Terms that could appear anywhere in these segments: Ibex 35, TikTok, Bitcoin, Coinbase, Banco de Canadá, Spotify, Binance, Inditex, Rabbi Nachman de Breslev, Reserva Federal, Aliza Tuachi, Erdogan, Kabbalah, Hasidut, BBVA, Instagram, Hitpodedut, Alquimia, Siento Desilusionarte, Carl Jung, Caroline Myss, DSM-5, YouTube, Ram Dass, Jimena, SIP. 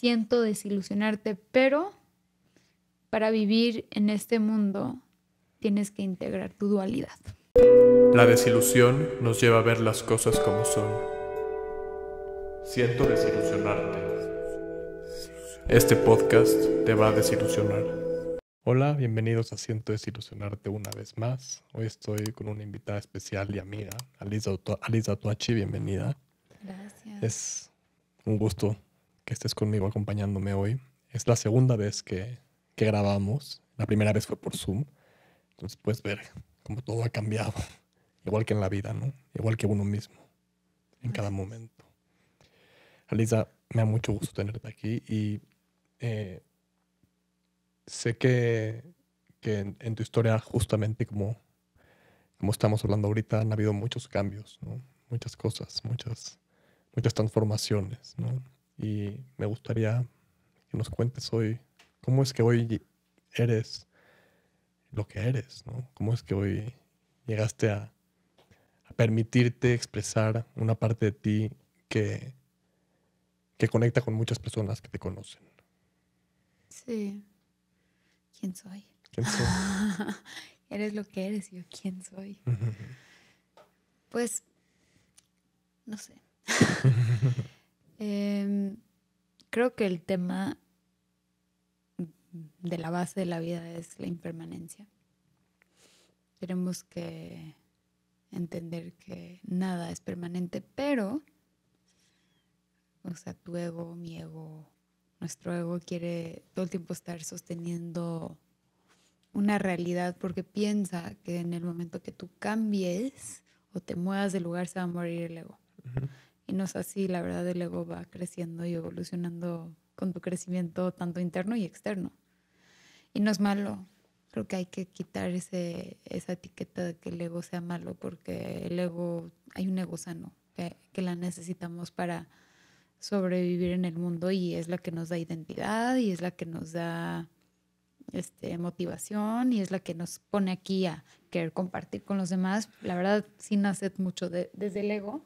siento desilusionarte, pero para vivir en este mundo tienes que integrar tu dualidad. La desilusión nos lleva a ver las cosas como son. Siento desilusionarte. Este podcast te va a desilusionar. Hola, bienvenidos a Siento Desilusionarte una vez más. Hoy estoy con una invitada especial y amiga, Aliza Tuachi, bienvenida. Gracias. Es un gusto que estés conmigo acompañándome hoy. Es la segunda vez que grabamos. La primera vez fue por Zoom. Entonces puedes ver cómo todo ha cambiado. Igual que en la vida, ¿no? Igual que uno mismo. En cada momento. Aliza, me da mucho gusto tenerte aquí y... sé que en tu historia, justamente como estamos hablando ahorita, han habido muchos cambios, ¿no? Muchas cosas, muchas transformaciones, ¿no? Y me gustaría que nos cuentes hoy cómo es que hoy eres lo que eres, ¿no? Cómo es que hoy llegaste a permitirte expresar una parte de ti que conecta con muchas personas que te conocen. Sí. ¿Quién soy? ¿Quién soy? Eres lo que eres, yo quién soy. Pues, no sé. Creo que el tema de la base de la vida es la impermanencia. Tenemos que entender que nada es permanente, pero, o sea, tu ego, mi ego... Nuestro ego quiere todo el tiempo estar sosteniendo una realidad porque piensa que en el momento que tú cambies o te muevas del lugar se va a morir el ego. Uh-huh. Y no es así, la verdad, el ego va creciendo y evolucionando con tu crecimiento tanto interno y externo. Y no es malo, creo que hay que quitar esa etiqueta de que el ego sea malo porque el ego, hay un ego sano que la necesitamos para... sobrevivir en el mundo y es la que nos da identidad y es la que nos da motivación y es la que nos pone aquí a querer compartir con los demás. La verdad, sí nace mucho desde el ego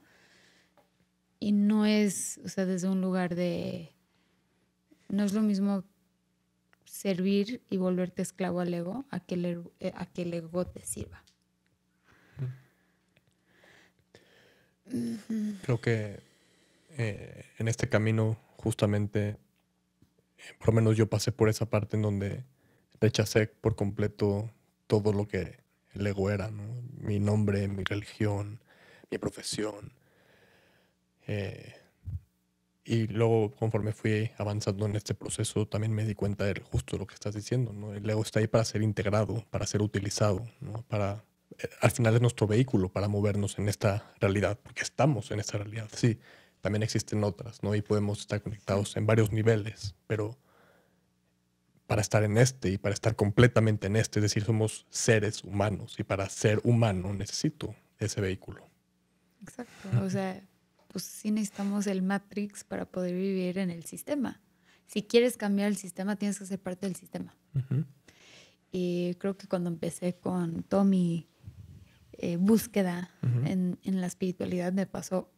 y no es, o sea, desde un lugar de... No es lo mismo servir y volverte esclavo al ego a que el ego te sirva. Creo que... en este camino justamente, por lo menos yo pasé por esa parte en donde rechacé por completo todo lo que el ego era, ¿no? Mi nombre, mi religión, mi profesión. Y luego conforme fui avanzando en este proceso también me di cuenta de justo lo que estás diciendo, ¿no? El ego está ahí para ser integrado, para ser utilizado, ¿no? Para... al final es nuestro vehículo para movernos en esta realidad, porque estamos en esta realidad, sí. También existen otras, ¿no? Y podemos estar conectados en varios niveles, pero para estar en este y para estar completamente en este, es decir, somos seres humanos y para ser humano necesito ese vehículo. Exacto, o sea, pues sí necesitamos el Matrix para poder vivir en el sistema. Si quieres cambiar el sistema, tienes que ser parte del sistema. Uh-huh. Y creo que cuando empecé con toda mi búsqueda uh-huh. en la espiritualidad me pasó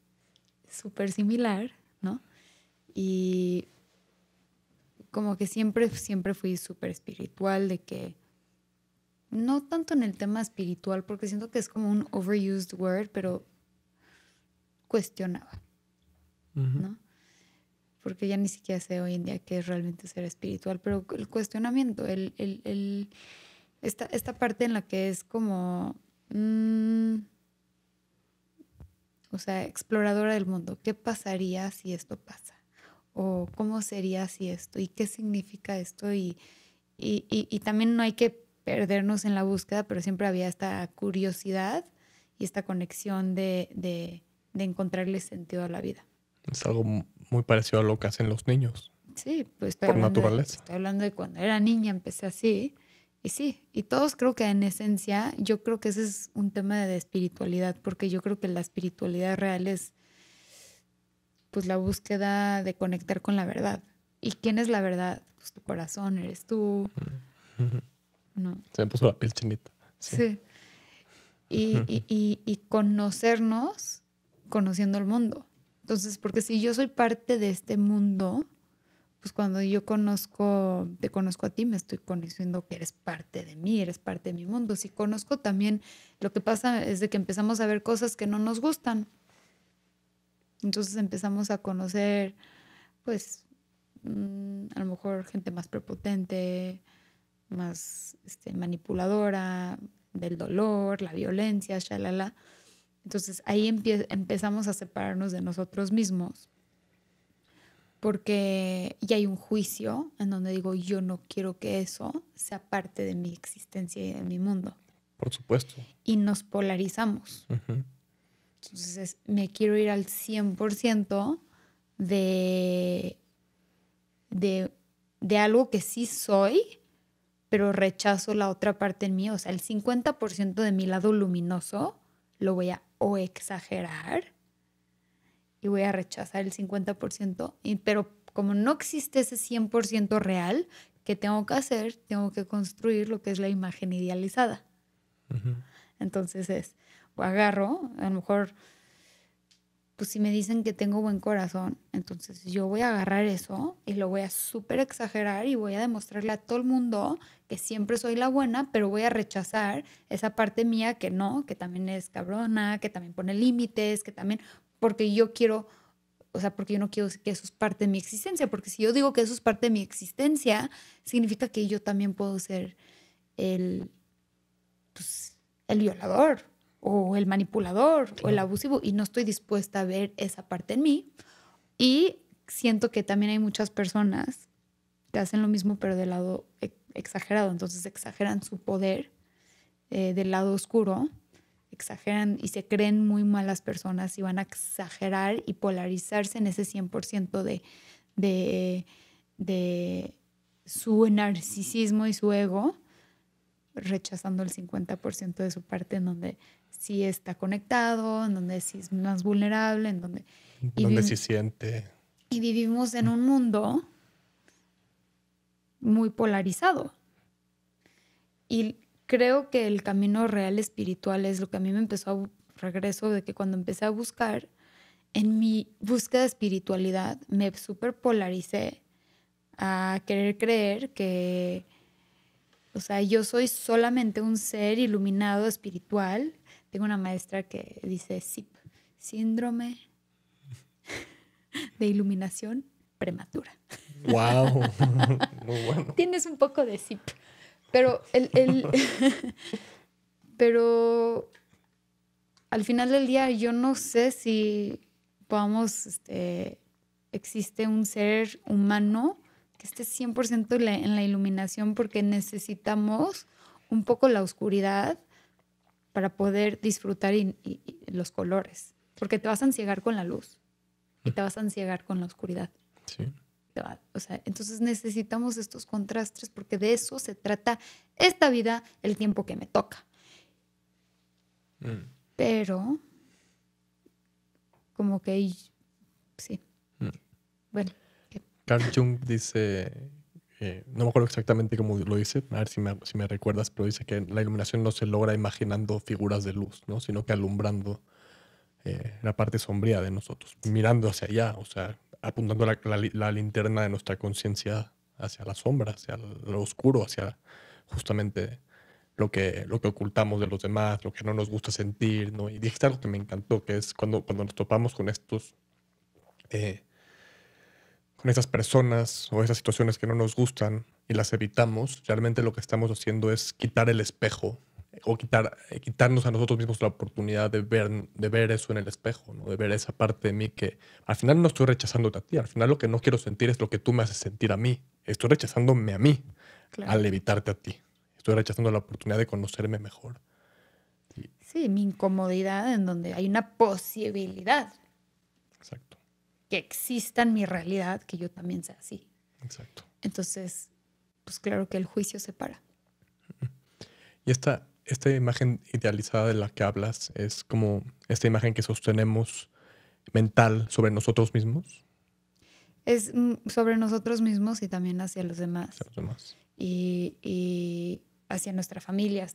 súper similar, ¿no? Y como que siempre fui súper espiritual, de que no tanto en el tema espiritual, porque siento que es como un overused word, pero cuestionaba, uh-huh. ¿no? Porque ya ni siquiera sé hoy en día qué es realmente ser espiritual, pero el cuestionamiento, esta parte en la que es como... o sea, exploradora del mundo. ¿Qué pasaría si esto pasa? ¿O cómo sería si esto? ¿Y qué significa esto? Y también no hay que perdernos en la búsqueda, pero siempre había esta curiosidad y esta conexión de encontrarle sentido a la vida. Es algo muy parecido a lo que hacen los niños. Sí, pues por naturaleza. Estoy hablando de cuando era niña, empecé así. Y sí, y todos creo que en esencia, yo creo que ese es un tema de espiritualidad, porque yo creo que la espiritualidad real es pues la búsqueda de conectar con la verdad. ¿Y quién es la verdad? Pues tu corazón, eres tú. No. Se me puso la piel chinita. Sí. Sí. Y conocernos conociendo el mundo. Entonces, porque si yo soy parte de este mundo, pues cuando yo conozco, te conozco a ti, me estoy conociendo que eres parte de mí, eres parte de mi mundo. Si conozco también, lo que pasa es de que empezamos a ver cosas que no nos gustan. Entonces empezamos a conocer, pues, a lo mejor gente más prepotente, más manipuladora, del dolor, la violencia, shalala. Entonces ahí empezamos a separarnos de nosotros mismos, porque ya hay un juicio en donde digo, yo no quiero que eso sea parte de mi existencia y de mi mundo. Por supuesto. Y nos polarizamos. Uh-huh. Entonces me quiero ir al 100% de algo que sí soy, pero rechazo la otra parte en mí. O sea, el 50% de mi lado luminoso lo voy a o exagerar y voy a rechazar el 50%. Pero como no existe ese 100% real, ¿qué tengo que hacer? Tengo que construir lo que es la imagen idealizada. Uh-huh. Entonces agarro, a lo mejor, pues si me dicen que tengo buen corazón, entonces yo voy a agarrar eso y lo voy a súper exagerar y voy a demostrarle a todo el mundo que siempre soy la buena, pero voy a rechazar esa parte mía que no, que también es cabrona, que también pone límites, que también, porque yo quiero, o sea, porque yo no quiero que eso es parte de mi existencia, porque si yo digo que eso es parte de mi existencia, significa que yo también puedo ser el violador, o el manipulador, claro, o el abusivo, y no estoy dispuesta a ver esa parte en mí. Y siento que también hay muchas personas que hacen lo mismo, pero del lado exagerado. Entonces exageran su poder del lado oscuro, exageran y se creen muy malas personas y van a exagerar y polarizarse en ese 100% de su narcisismo y su ego, rechazando el 50% de su parte en donde sí está conectado, en donde sí es más vulnerable, en donde... donde sí siente. Y vivimos en un mundo muy polarizado. Y creo que el camino real espiritual es lo que a mí me empezó a... Regreso de que cuando empecé a buscar, en mi búsqueda de espiritualidad, me superpolaricé a querer creer que... O sea, yo soy solamente un ser iluminado espiritual. Tengo una maestra que dice SIP, síndrome de iluminación prematura. ¡Wow! Muy bueno. Tienes un poco de SIP. Pero, pero al final del día yo no sé si podamos... existe un ser humano que esté 100% en la iluminación, porque necesitamos un poco la oscuridad para poder disfrutar y los colores. Porque te vas a enciegar con la luz y te vas a enciegar con la oscuridad. Sí. O sea, entonces necesitamos estos contrastes, porque de eso se trata esta vida, el tiempo que me toca. Mm. Pero, como que sí. Mm. Bueno. Carl Jung dice, no me acuerdo exactamente cómo lo dice, a ver si me recuerdas, pero dice que la iluminación no se logra imaginando figuras de luz, ¿no? Sino que alumbrando la parte sombría de nosotros, mirando hacia allá, o sea, apuntando la linterna de nuestra conciencia hacia la sombra, hacia lo oscuro, hacia justamente lo que ocultamos de los demás, lo que no nos gusta sentir, ¿no? Y dijiste algo que me encantó, que es cuando nos topamos con estos... con esas personas o esas situaciones que no nos gustan y las evitamos, realmente lo que estamos haciendo es quitar el espejo o quitarnos a nosotros mismos la oportunidad de ver eso en el espejo, ¿no? De ver esa parte de mí que al final no estoy rechazándote a ti, al final lo que no quiero sentir es lo que tú me haces sentir a mí. Estoy rechazándome a mí, claro, al evitarte a ti. Estoy rechazando la oportunidad de conocerme mejor. Sí, mi incomodidad en donde hay una posibilidad. Exacto. Que exista en mi realidad, que yo también sea así. Exacto. Entonces, pues claro que el juicio separa. Y esta imagen idealizada de la que hablas es como esta imagen que sostenemos mental sobre nosotros mismos. Es sobre nosotros mismos y también hacia los demás. Hacia los demás. Y hacia nuestra familia,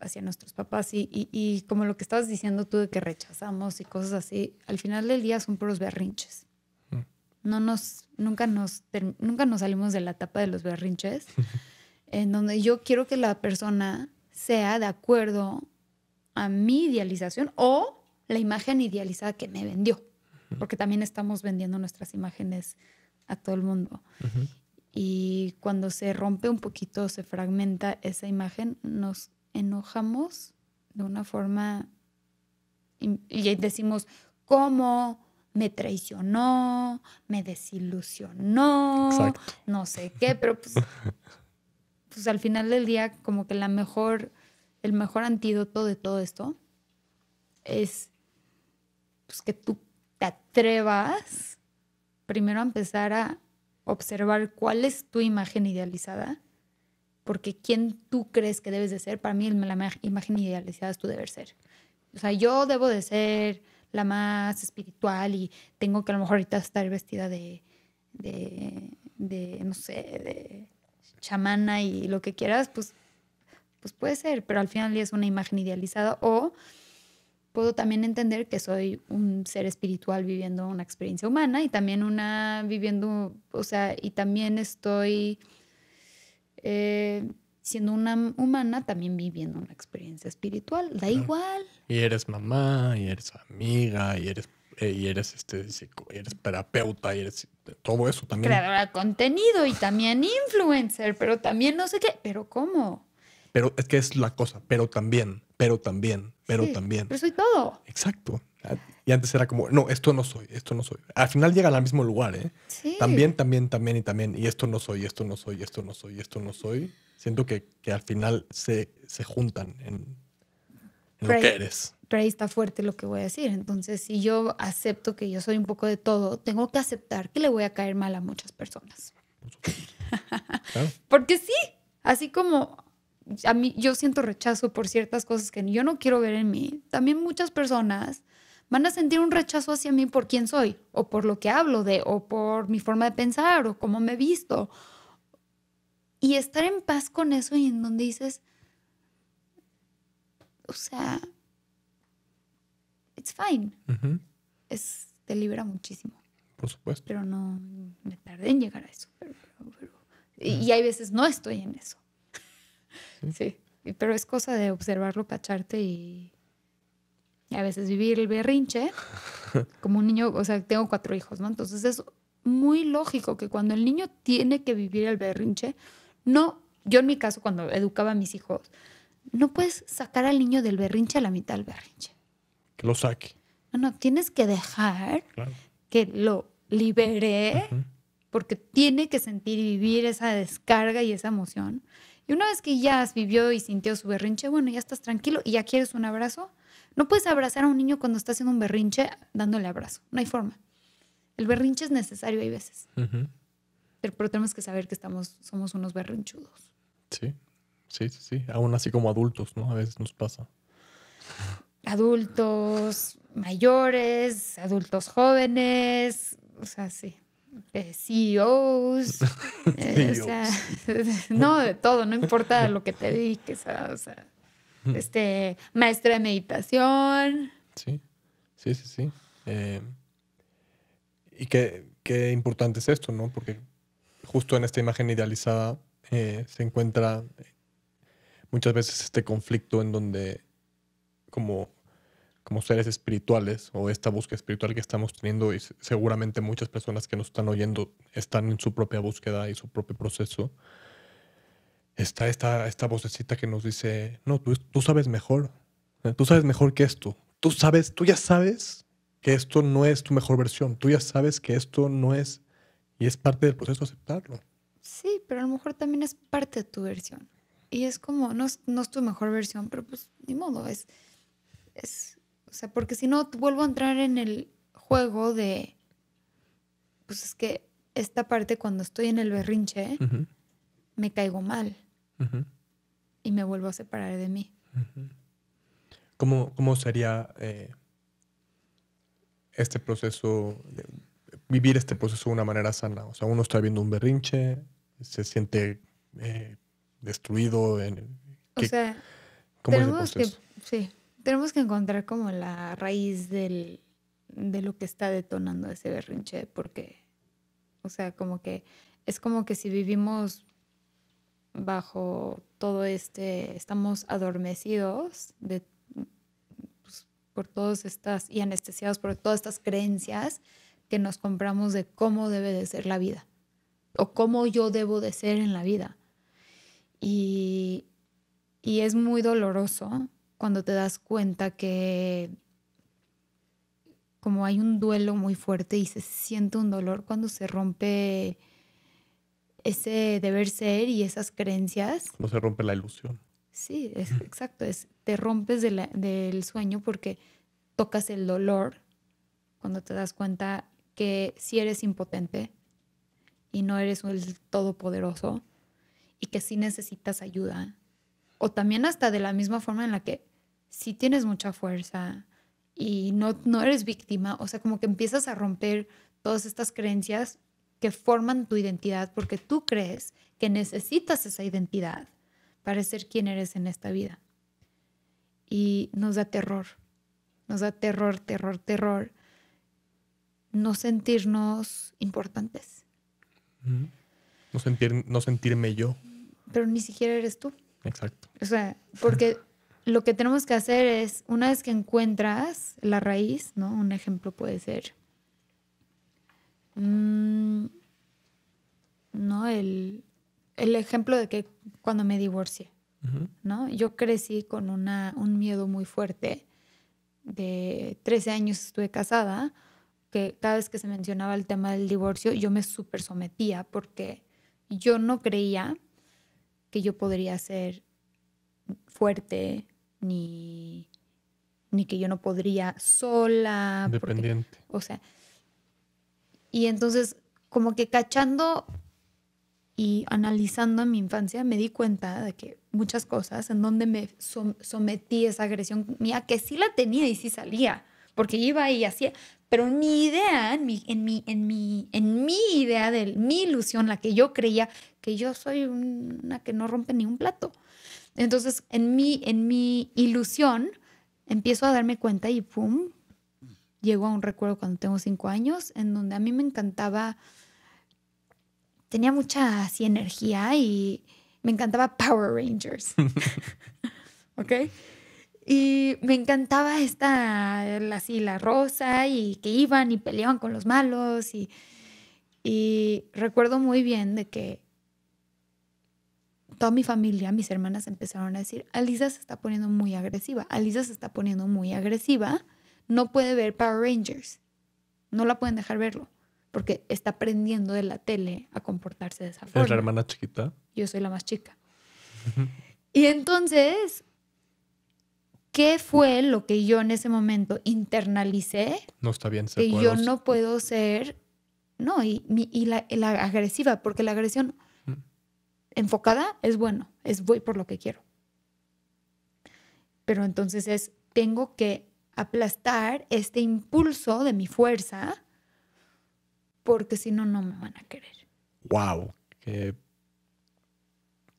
hacia nuestros papás. Y como lo que estabas diciendo tú de que rechazamos y cosas así, al final del día son puros berrinches. nunca nos salimos de la etapa de los berrinches, en donde yo quiero que la persona sea de acuerdo a mi idealización o la imagen idealizada que me vendió. Porque también estamos vendiendo nuestras imágenes a todo el mundo. Uh-huh. Y cuando se rompe un poquito, se fragmenta esa imagen, nos enojamos de una forma... Y decimos, ¿cómo? Me traicionó, me desilusionó, exacto, no sé qué. Pero pues al final del día, como que el mejor antídoto de todo esto es pues, que tú te atrevas primero a empezar a observar cuál es tu imagen idealizada, porque quién tú crees que debes de ser. Para mí la imagen idealizada es tu deber ser. O sea, yo debo de ser la más espiritual y tengo que a lo mejor ahorita estar vestida de no sé, de chamana y lo que quieras, pues puede ser, pero al final es una imagen idealizada. O puedo también entender que soy un ser espiritual viviendo una experiencia humana y también estoy siendo una humana también viviendo una experiencia espiritual. Da igual. Y eres mamá, y eres amiga, y eres terapeuta, y eres todo eso también. Creadora de contenido y también influencer, pero también no sé qué. ¿Pero cómo? Pero es que es la cosa. Pero también. Pero soy todo. Exacto. Y antes era como, no, esto no soy. Al final llegan al mismo lugar, ¿eh? Sí. También. Y esto no soy. Siento que al final se juntan en lo que eres. Pero ahí está fuerte lo que voy a decir. Entonces, si yo acepto que yo soy un poco de todo, tengo que aceptar que le voy a caer mal a muchas personas. Por supuesto. Claro. Porque sí, así como a mí yo siento rechazo por ciertas cosas que yo no quiero ver en mí, también muchas personas van a sentir un rechazo hacia mí por quién soy, o por lo que hablo de, o por mi forma de pensar, o cómo me he visto. Y estar en paz con eso, y en donde dices, o sea, it's fine. Uh-huh. Te libera muchísimo. Por supuesto. Pero no me tardé en llegar a eso. Y hay veces no estoy en eso. Sí. Pero es cosa de observarlo, cacharte y a veces vivir el berrinche. Como un niño, o sea, tengo 4 hijos, ¿no? Entonces es muy lógico que cuando el niño tiene que vivir el berrinche, no, yo en mi caso cuando educaba a mis hijos, no puedes sacar al niño del berrinche a la mitad del berrinche. Que lo saque. No, tienes que dejar, claro, que lo libere, uh-huh, porque tiene que sentir y vivir esa descarga y esa emoción. Y una vez que ya vivió y sintió su berrinche, bueno, ya estás tranquilo y ya quieres un abrazo. No puedes abrazar a un niño cuando está haciendo un berrinche dándole abrazo. No hay forma. El berrinche es necesario, hay veces. Uh-huh. Pero tenemos que saber que somos unos berrinchudos. Sí. Aún así como adultos, ¿no? A veces nos pasa. Adultos mayores, adultos jóvenes, o sea, sí. CEOs. O sea, no, de todo, no importa lo que te dediques. O sea, maestra de meditación. Sí. Y qué importante es esto, ¿no? Porque justo en esta imagen idealizada se encuentra muchas veces este conflicto en donde como seres espirituales, o esta búsqueda espiritual que estamos teniendo, y seguramente muchas personas que nos están oyendo están en su propia búsqueda y su propio proceso, está esta vocecita que nos dice, no, tú sabes mejor. Tú sabes mejor que esto. Tú ya sabes que esto no es tu mejor versión. Tú ya sabes que esto no es... Y es parte del proceso aceptarlo. Sí, pero a lo mejor también es parte de tu versión. Y es como, no es tu mejor versión, pero pues ni modo. O sea, porque si no, vuelvo a entrar en el juego de... Pues es que esta parte, cuando estoy en el berrinche, uh-huh, me caigo mal. Uh-huh. Y me vuelvo a separar de mí. Uh-huh. ¿Cómo sería... este proceso, vivir este proceso de una manera sana? O sea, uno está viendo un berrinche, se siente destruido. Tenemos que encontrar como la raíz de lo que está detonando ese berrinche, porque O sea, como que es como que si vivimos bajo todo este, estamos adormecidos de, pues, por todas estas, y anestesiados por todas estas creencias que nos compramos de cómo debe de ser la vida o cómo yo debo de ser en la vida. Y es muy doloroso cuando te das cuenta que como hay un duelo muy fuerte y se siente un dolor cuando se rompe ese deber ser y esas creencias. Cuando se rompe la ilusión. Sí, es, exacto. Es, te rompes de del sueño porque tocas el dolor cuando te das cuenta que sí eres impotente y no eres el todopoderoso y que sí necesitas ayuda. O también hasta de la misma forma en la que sí tienes mucha fuerza y no eres víctima. O sea, como que empiezas a romper todas estas creencias que forman tu identidad porque tú crees que necesitas esa identidad para ser quien eres en esta vida. Y nos da terror, terror, terror no sentirnos importantes. No sentirme yo. Pero ni siquiera eres tú. Exacto. O sea, porque lo que tenemos que hacer es, una vez que encuentras la raíz, ¿no? Un ejemplo puede ser, ¿no? El ejemplo de que cuando me divorcié, ¿no? Yo crecí con un miedo muy fuerte. De 13 años estuve casada, que cada vez que se mencionaba el tema del divorcio, yo me súper sometía porque yo no creía que yo podría ser fuerte, ni que yo no podría sola. Dependiente. Porque, o sea, y entonces como que cachando y analizando mi infancia me di cuenta de que muchas cosas en donde me sometí a esa agresión mía, que sí la tenía y sí salía, porque iba y hacía, pero mi idea, en mi idea, de mi ilusión, la que yo creía que yo soy una que no rompe ni un plato. Entonces, en mi ilusión, empiezo a darme cuenta y ¡pum! Llego a un recuerdo cuando tengo 5 años, en donde a mí me encantaba, tenía mucha así energía y me encantaba Power Rangers. ¿Ok? Y me encantaba así, la rosa, y que iban y peleaban con los malos. Y recuerdo muy bien de que toda mi familia, mis hermanas, empezaron a decir, Aliza se está poniendo muy agresiva. Aliza se está poniendo muy agresiva. No puede ver Power Rangers. No la pueden dejar verlo porque está aprendiendo de la tele a comportarse de esa forma. ¿Es la hermana chiquita? Yo soy la más chica. Y entonces, ¿qué fue lo que yo en ese momento internalicé? No está bien ser que yo no puedo ser, no, y la agresiva, porque la agresión enfocada es bueno, es voy por lo que quiero. Pero entonces tengo que aplastar este impulso de mi fuerza, porque si no, no me van a querer. ¡Wow! Qué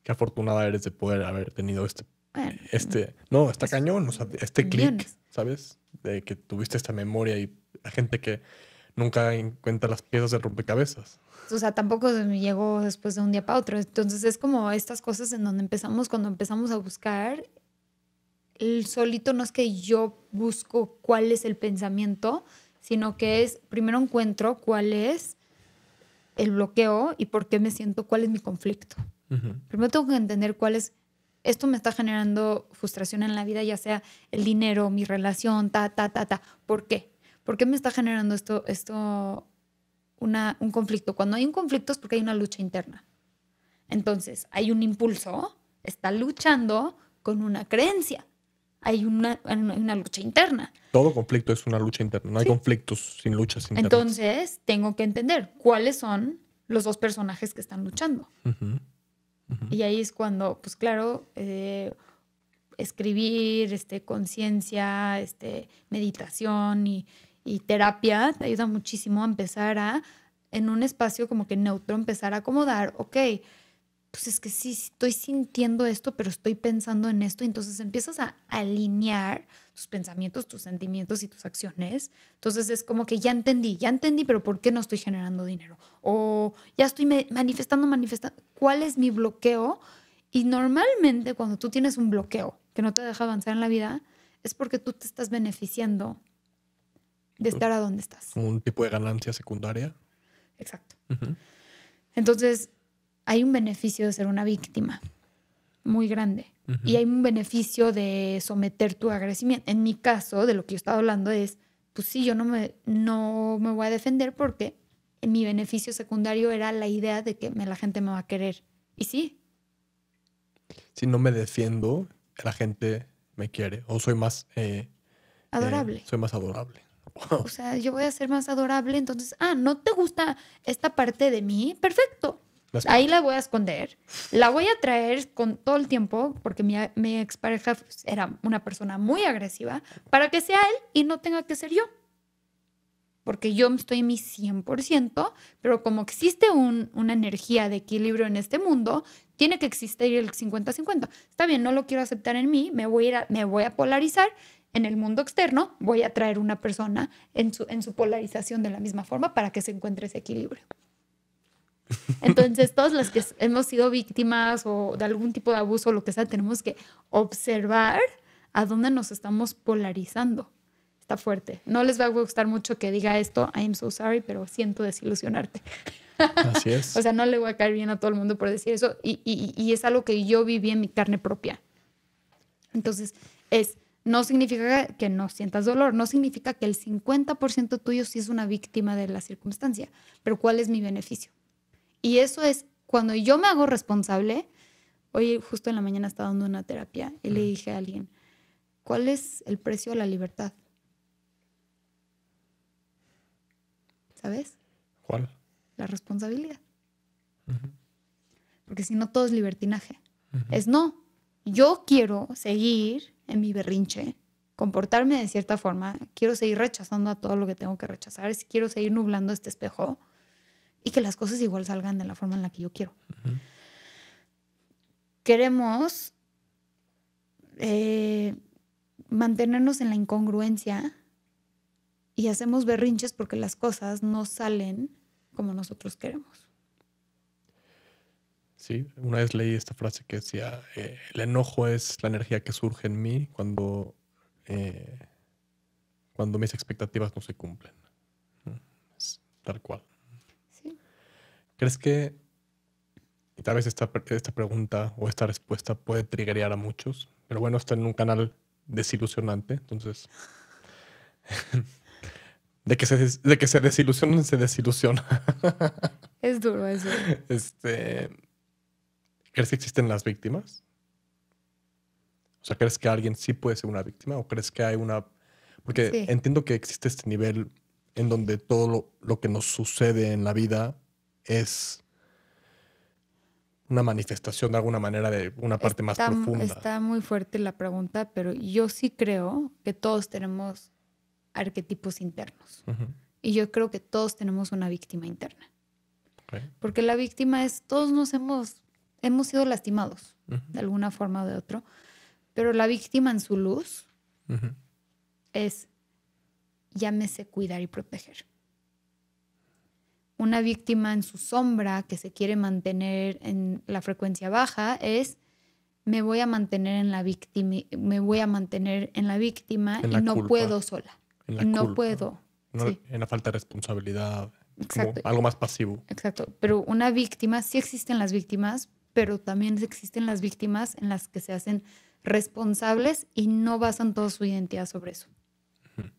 afortunada eres de poder haber tenido este. Bueno, no, está cañón, o sea, clic, ¿sabes? De que tuviste esta memoria y la gente que nunca encuentra las piezas del rompecabezas. O sea, tampoco llegó después de un día para otro. Entonces es como estas cosas en donde cuando empezamos a buscar, el solito no es que yo busco cuál es el pensamiento, sino que es, primero encuentro cuál es el bloqueo y por qué me siento, cuál es mi conflicto. Primero tengo que entender cuál es. Esto me está generando frustración en la vida, ya sea el dinero, mi relación, ta. ¿Por qué? ¿Por qué me está generando esto un conflicto? Cuando hay un conflicto es porque hay una lucha interna. Entonces, hay un impulso, está luchando con una creencia. Hay una lucha interna. Todo conflicto es una lucha interna. No hay conflictos sin luchas internas. Entonces, tengo que entender cuáles son los dos personajes que están luchando. Y ahí es cuando, pues claro, escribir, conciencia, meditación y terapia te ayuda muchísimo a empezar en un espacio como que neutro, empezar a acomodar. Ok, pues es que sí, estoy sintiendo esto, pero estoy pensando en esto. Entonces empiezas a alinear tus pensamientos, tus sentimientos y tus acciones. Entonces es como que ya entendí, pero ¿por qué no estoy generando dinero? O ya estoy manifestando. ¿Cuál es mi bloqueo? Y normalmente cuando tú tienes un bloqueo que no te deja avanzar en la vida, es porque tú te estás beneficiando de estar a donde estás. Como un tipo de ganancia secundaria. Exacto. Uh-huh. Entonces hay un beneficio de ser una víctima muy grande. Uh-huh. Y hay un beneficio de someter tu agresimiento. En mi caso, de lo que yo estaba hablando es, pues sí, yo no me voy a defender porque mi beneficio secundario era la idea de que la gente me va a querer. Y sí. Si no me defiendo, la gente me quiere. O soy más... adorable. Soy más adorable. O sea, yo voy a ser más adorable. Entonces, ¿no te gusta esta parte de mí? Perfecto. Ahí la voy a esconder. La voy a traer con todo el tiempo, porque mi expareja era una persona muy agresiva, para que sea él y no tenga que ser yo. Porque yo estoy en mi 100%, pero como existe una energía de equilibrio en este mundo, tiene que existir el 50-50. Está bien, no lo quiero aceptar en mí, me voy a polarizar. En el mundo externo voy a traer una persona en su polarización de la misma forma para que se encuentre ese equilibrio. Entonces, todos los que hemos sido víctimas o de algún tipo de abuso o lo que sea, tenemos que observar a dónde nos estamos polarizando. Está fuerte. No les va a gustar mucho que diga esto, I am so sorry, pero siento desilusionarte. Así es. O sea, no le voy a caer bien a todo el mundo por decir eso. Y es algo que yo viví en mi carne propia. Entonces, no significa que no sientas dolor. No significa que el 50% tuyo sí es una víctima de la circunstancia. Pero ¿cuál es mi beneficio? Y eso es cuando yo me hago responsable. Hoy justo en la mañana estaba dando una terapia y le dije a alguien, ¿cuál es el precio de la libertad? ¿Sabes? ¿Cuál? La responsabilidad. Uh-huh. Porque si no, todo es libertinaje. Uh-huh. Yo quiero seguir en mi berrinche, comportarme de cierta forma, quiero seguir rechazando a todo lo que tengo que rechazar, quiero seguir nublando este espejo. Y que las cosas igual salgan de la forma en la que yo quiero. Uh-huh. Queremos mantenernos en la incongruencia y hacemos berrinches porque las cosas no salen como nosotros queremos. Sí, una vez leí esta frase que decía, el enojo es la energía que surge en mí cuando mis expectativas no se cumplen. Es tal cual. ¿Crees que, y tal vez esta pregunta o esta respuesta puede triggerear a muchos, pero bueno, está en un canal desilusionante, entonces, de que se desilusionan, se desilusiona. Es duro eso. ¿Crees que existen las víctimas? O sea, ¿crees que alguien sí puede ser una víctima? ¿O crees que hay una...? Porque sí, entiendo que existe este nivel en donde todo lo que nos sucede en la vida es una manifestación de alguna manera de una parte más profunda. Está muy fuerte la pregunta, pero yo sí creo que todos tenemos arquetipos internos. Uh-huh. Y yo creo que todos tenemos una víctima interna. Okay. Porque la víctima es, todos nos hemos sido lastimados, uh-huh, de alguna forma o de otra, pero la víctima en su luz, uh-huh, es, llámese cuidar y proteger. Una víctima en su sombra que se quiere mantener en la frecuencia baja es, me voy a mantener en la víctima en la culpa. Puedo sola. En la culpa. Puedo. No, sí. En la falta de responsabilidad. Exacto. Como algo más pasivo. Exacto. Pero una víctima, sí existen las víctimas, pero también existen las víctimas en las que se hacen responsables y no basan toda su identidad sobre eso. Uh-huh.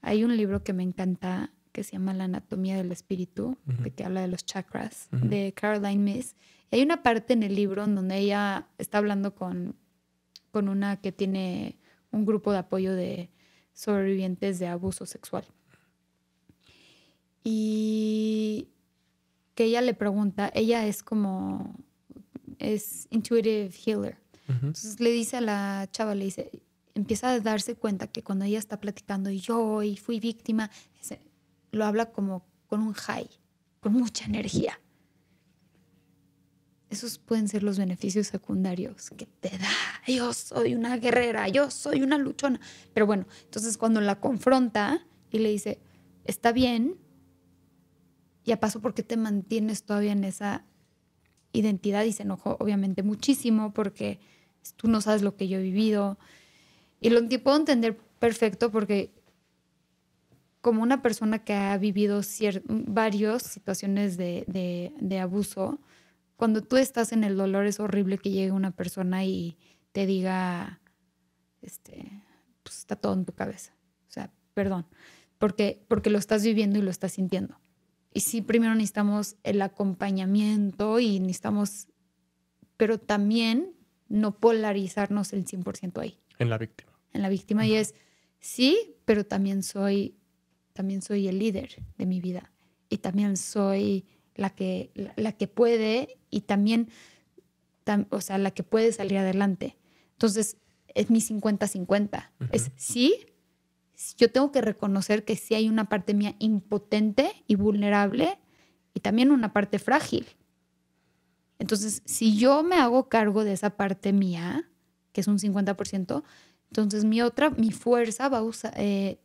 Hay un libro que me encanta que se llama La anatomía del espíritu, uh-huh, que habla de los chakras, uh-huh, de Caroline Myss. Y hay una parte en el libro en donde ella está hablando con una que tiene un grupo de apoyo de sobrevivientes de abuso sexual. Y que ella le pregunta, ella es intuitive healer. Uh-huh. Entonces le dice a la chava, empieza a darse cuenta que cuando ella está platicando y fui víctima, lo habla como con un high, con mucha energía. Esos pueden ser los beneficios secundarios que te da. Yo soy una guerrera, yo soy una luchona. Pero bueno, entonces cuando la confronta y le dice, está bien, ya pasó, ¿por qué te mantienes todavía en esa identidad? Y se enojó obviamente muchísimo porque tú no sabes lo que yo he vivido. Y lo puedo entender perfecto porque como una persona que ha vivido varias situaciones de abuso, cuando tú estás en el dolor es horrible que llegue una persona y te diga, pues está todo en tu cabeza. O sea, perdón, porque lo estás viviendo y lo estás sintiendo. Y sí, primero necesitamos el acompañamiento y necesitamos, pero también no polarizarnos el 100% ahí. En la víctima. En la víctima. Ajá. Y es, sí, pero también soy el líder de mi vida y también soy la que puede y también, o sea, la que puede salir adelante. Entonces, es mi 50-50. Uh-huh. Es sí, yo tengo que reconocer que sí hay una parte mía impotente y vulnerable y también una parte frágil. Entonces, si yo me hago cargo de esa parte mía, que es un 50%, entonces mi fuerza va a usar, me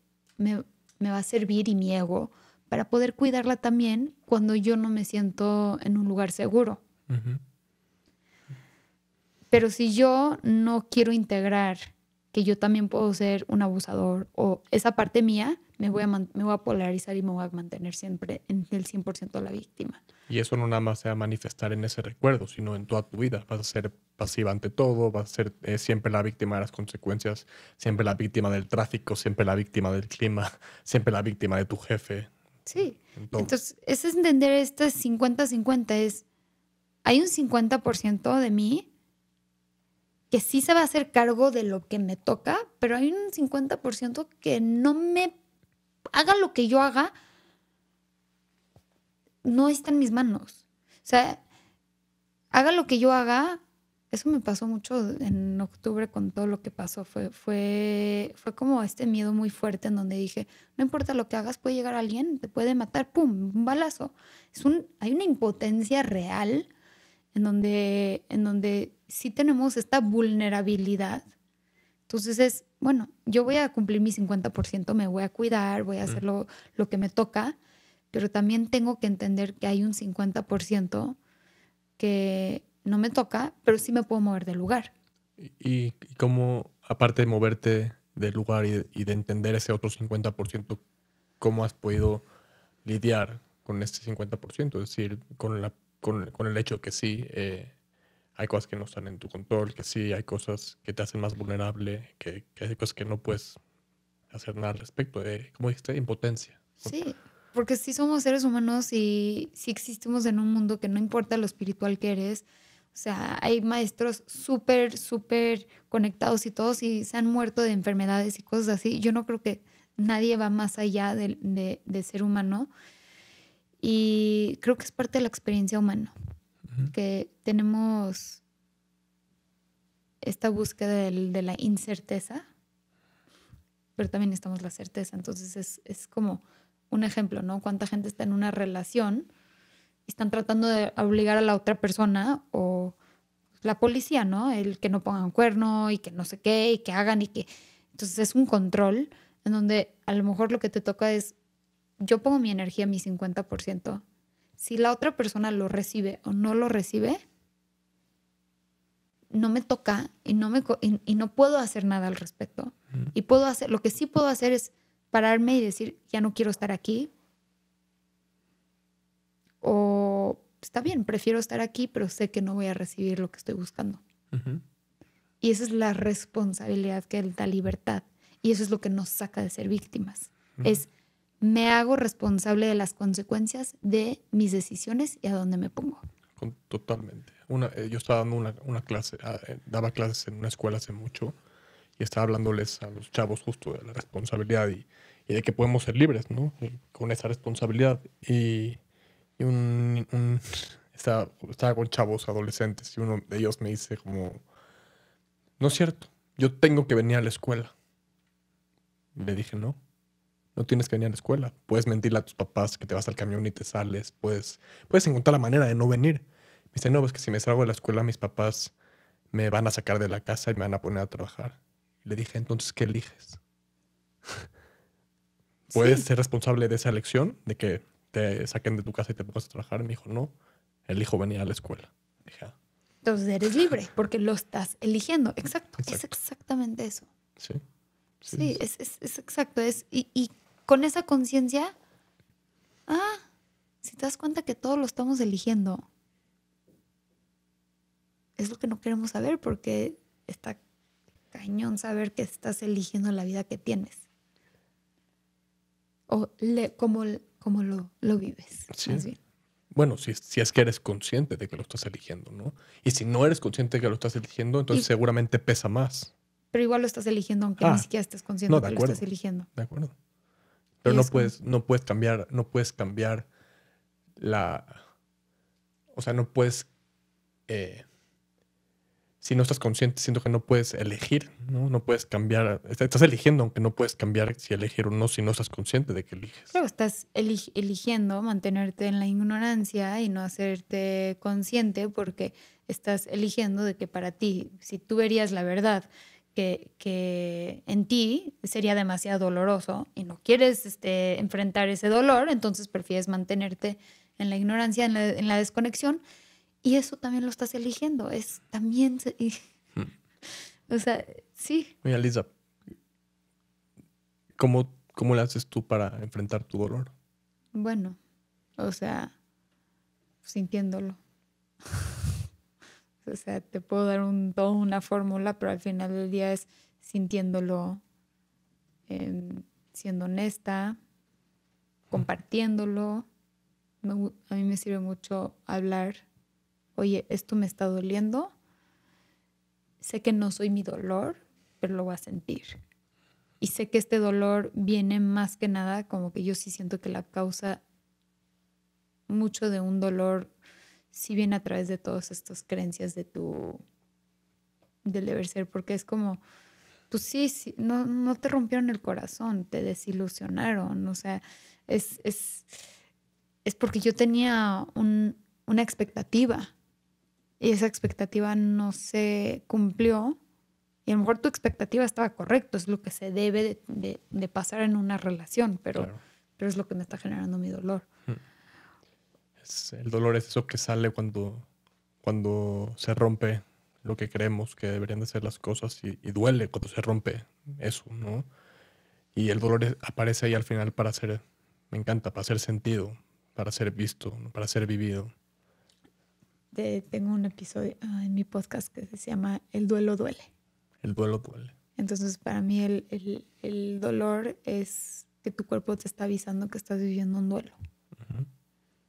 va a servir y mi ego para poder cuidarla también cuando yo no me siento en un lugar seguro. Uh-huh. Pero si yo no quiero integrar que yo también puedo ser un abusador o esa parte mía, me voy a polarizar y me voy a mantener siempre en el 100% de la víctima. Y eso no nada más se va a manifestar en ese recuerdo, sino en toda tu vida. Vas a ser pasiva ante todo, vas a ser siempre la víctima de las consecuencias, siempre la víctima del tráfico, siempre la víctima del clima, siempre la víctima de tu jefe. Sí. Entonces, es entender este 50-50. Hay un 50% de mí que sí se va a hacer cargo de lo que me toca, pero hay un 50% que no me haga lo que yo haga, no está en mis manos. O sea, haga lo que yo haga. Eso me pasó mucho en octubre con todo lo que pasó. Fue como este miedo muy fuerte en donde dije, no importa lo que hagas, puede llegar alguien, te puede matar, ¡pum!, un balazo. Hay una impotencia real en donde sí tenemos esta vulnerabilidad. Entonces es, bueno, yo voy a cumplir mi 50%, me voy a cuidar, voy a hacer lo que me toca, pero también tengo que entender que hay un 50% que no me toca, pero sí me puedo mover de lugar. ¿Y cómo, aparte de moverte de lugar y de entender ese otro 50%, cómo has podido lidiar con este 50%? Es decir, con el hecho que sí, hay cosas que no están en tu control, que sí, hay cosas que te hacen más vulnerable, que hay cosas que no puedes hacer nada al respecto. ¿Cómo dijiste? Impotencia. Sí, porque sí somos seres humanos y sí existimos en un mundo que no importa lo espiritual que eres. O sea, hay maestros súper, súper conectados y todos y se han muerto de enfermedades y cosas así. Yo no creo que nadie va más allá de ser humano. Y creo que es parte de la experiencia humana. Uh-huh. Que tenemos esta búsqueda de la incerteza, pero también estamos la certeza. Entonces es como un ejemplo, ¿no? Cuánta gente está en una relación y están tratando de obligar a la otra persona o la policía, ¿no? El que no pongan cuerno y que no sé qué y que hagan y que... Entonces es un control en donde a lo mejor lo que te toca es, yo pongo mi energía, mi 50%. Si la otra persona lo recibe o no lo recibe, no me toca y no puedo hacer nada al respecto. Uh-huh. Y lo que sí puedo hacer es pararme y decir, ya no quiero estar aquí. O está bien, prefiero estar aquí, pero sé que no voy a recibir lo que estoy buscando. Uh-huh. Y esa es la responsabilidad que da libertad. Y eso es lo que nos saca de ser víctimas. Uh-huh. Me hago responsable de las consecuencias de mis decisiones y a dónde me pongo. Totalmente. Yo estaba dando una clase, daba clases en una escuela hace mucho y estaba hablándoles a los chavos justo de la responsabilidad y de que podemos ser libres, ¿no? Y con esa responsabilidad. Y estaba con chavos adolescentes y uno de ellos me dice como, no es cierto, yo tengo que venir a la escuela. Y le dije, no. No tienes que venir a la escuela. Puedes mentirle a tus papás que te vas al camión y te sales. Puedes encontrar la manera de no venir. Me dice, no, pues que si me salgo de la escuela, mis papás me van a sacar de la casa y me van a poner a trabajar. Y le dije, entonces, ¿qué eliges? ¿Puedes ser responsable de esa elección? De que te saquen de tu casa y te pongas a trabajar. Y me dijo, no, elijo venir a la escuela. Y dije, ah. Entonces eres libre porque lo estás eligiendo. Exacto. Exacto. Es exactamente eso. Sí. Sí, sí, es exacto. Es, y con esa conciencia, si te das cuenta que todos lo estamos eligiendo, es lo que no queremos saber, porque está cañón saber que estás eligiendo la vida que tienes. O cómo lo vives, sí. Más bien. Bueno, si es que eres consciente de que lo estás eligiendo, ¿no? Y si no eres consciente de que lo estás eligiendo, entonces seguramente pesa más. Pero igual lo estás eligiendo, aunque ni siquiera estés consciente de que lo estás eligiendo. De acuerdo. Pero no puedes cambiar la... O sea, no puedes... si no estás consciente, siento que no puedes elegir, ¿no? No puedes cambiar... Estás eligiendo, aunque no puedes cambiar si elegir o no, si no estás consciente de que eliges. Pero estás eligiendo mantenerte en la ignorancia y no hacerte consciente, porque estás eligiendo de que para ti, si tú verías la verdad que en ti, sería demasiado doloroso y no quieres enfrentar ese dolor, entonces prefieres mantenerte en la ignorancia, en la desconexión, y eso también lo estás eligiendo. Es también... O sea, sí. Mira, Aliza, ¿cómo le haces tú para enfrentar tu dolor? Bueno, o sea, sintiéndolo. O sea, te puedo dar toda una fórmula, pero al final del día es sintiéndolo, siendo honesta, compartiéndolo. A mí me sirve mucho hablar. Oye, esto me está doliendo. Sé que no soy mi dolor, pero lo voy a sentir. Y sé que este dolor viene más que nada, como que yo sí siento que la causa mucho de un dolor... si bien a través de todas estas creencias del deber ser, porque es como, pues sí no te rompieron el corazón, te desilusionaron, o sea, es porque yo tenía una expectativa y esa expectativa no se cumplió, y a lo mejor tu expectativa estaba correcta, es lo que se debe de pasar en una relación, pero es lo que me está generando mi dolor. El dolor es eso que sale cuando se rompe lo que creemos que deberían de ser las cosas, y duele cuando se rompe eso, ¿no? Y el dolor aparece ahí al final para ser, me encanta, para ser sentido, para ser visto, para ser vivido. Tengo un episodio en mi podcast que se llama El duelo duele. El duelo duele. Entonces para mí el dolor es que tu cuerpo te está avisando que estás viviendo un duelo.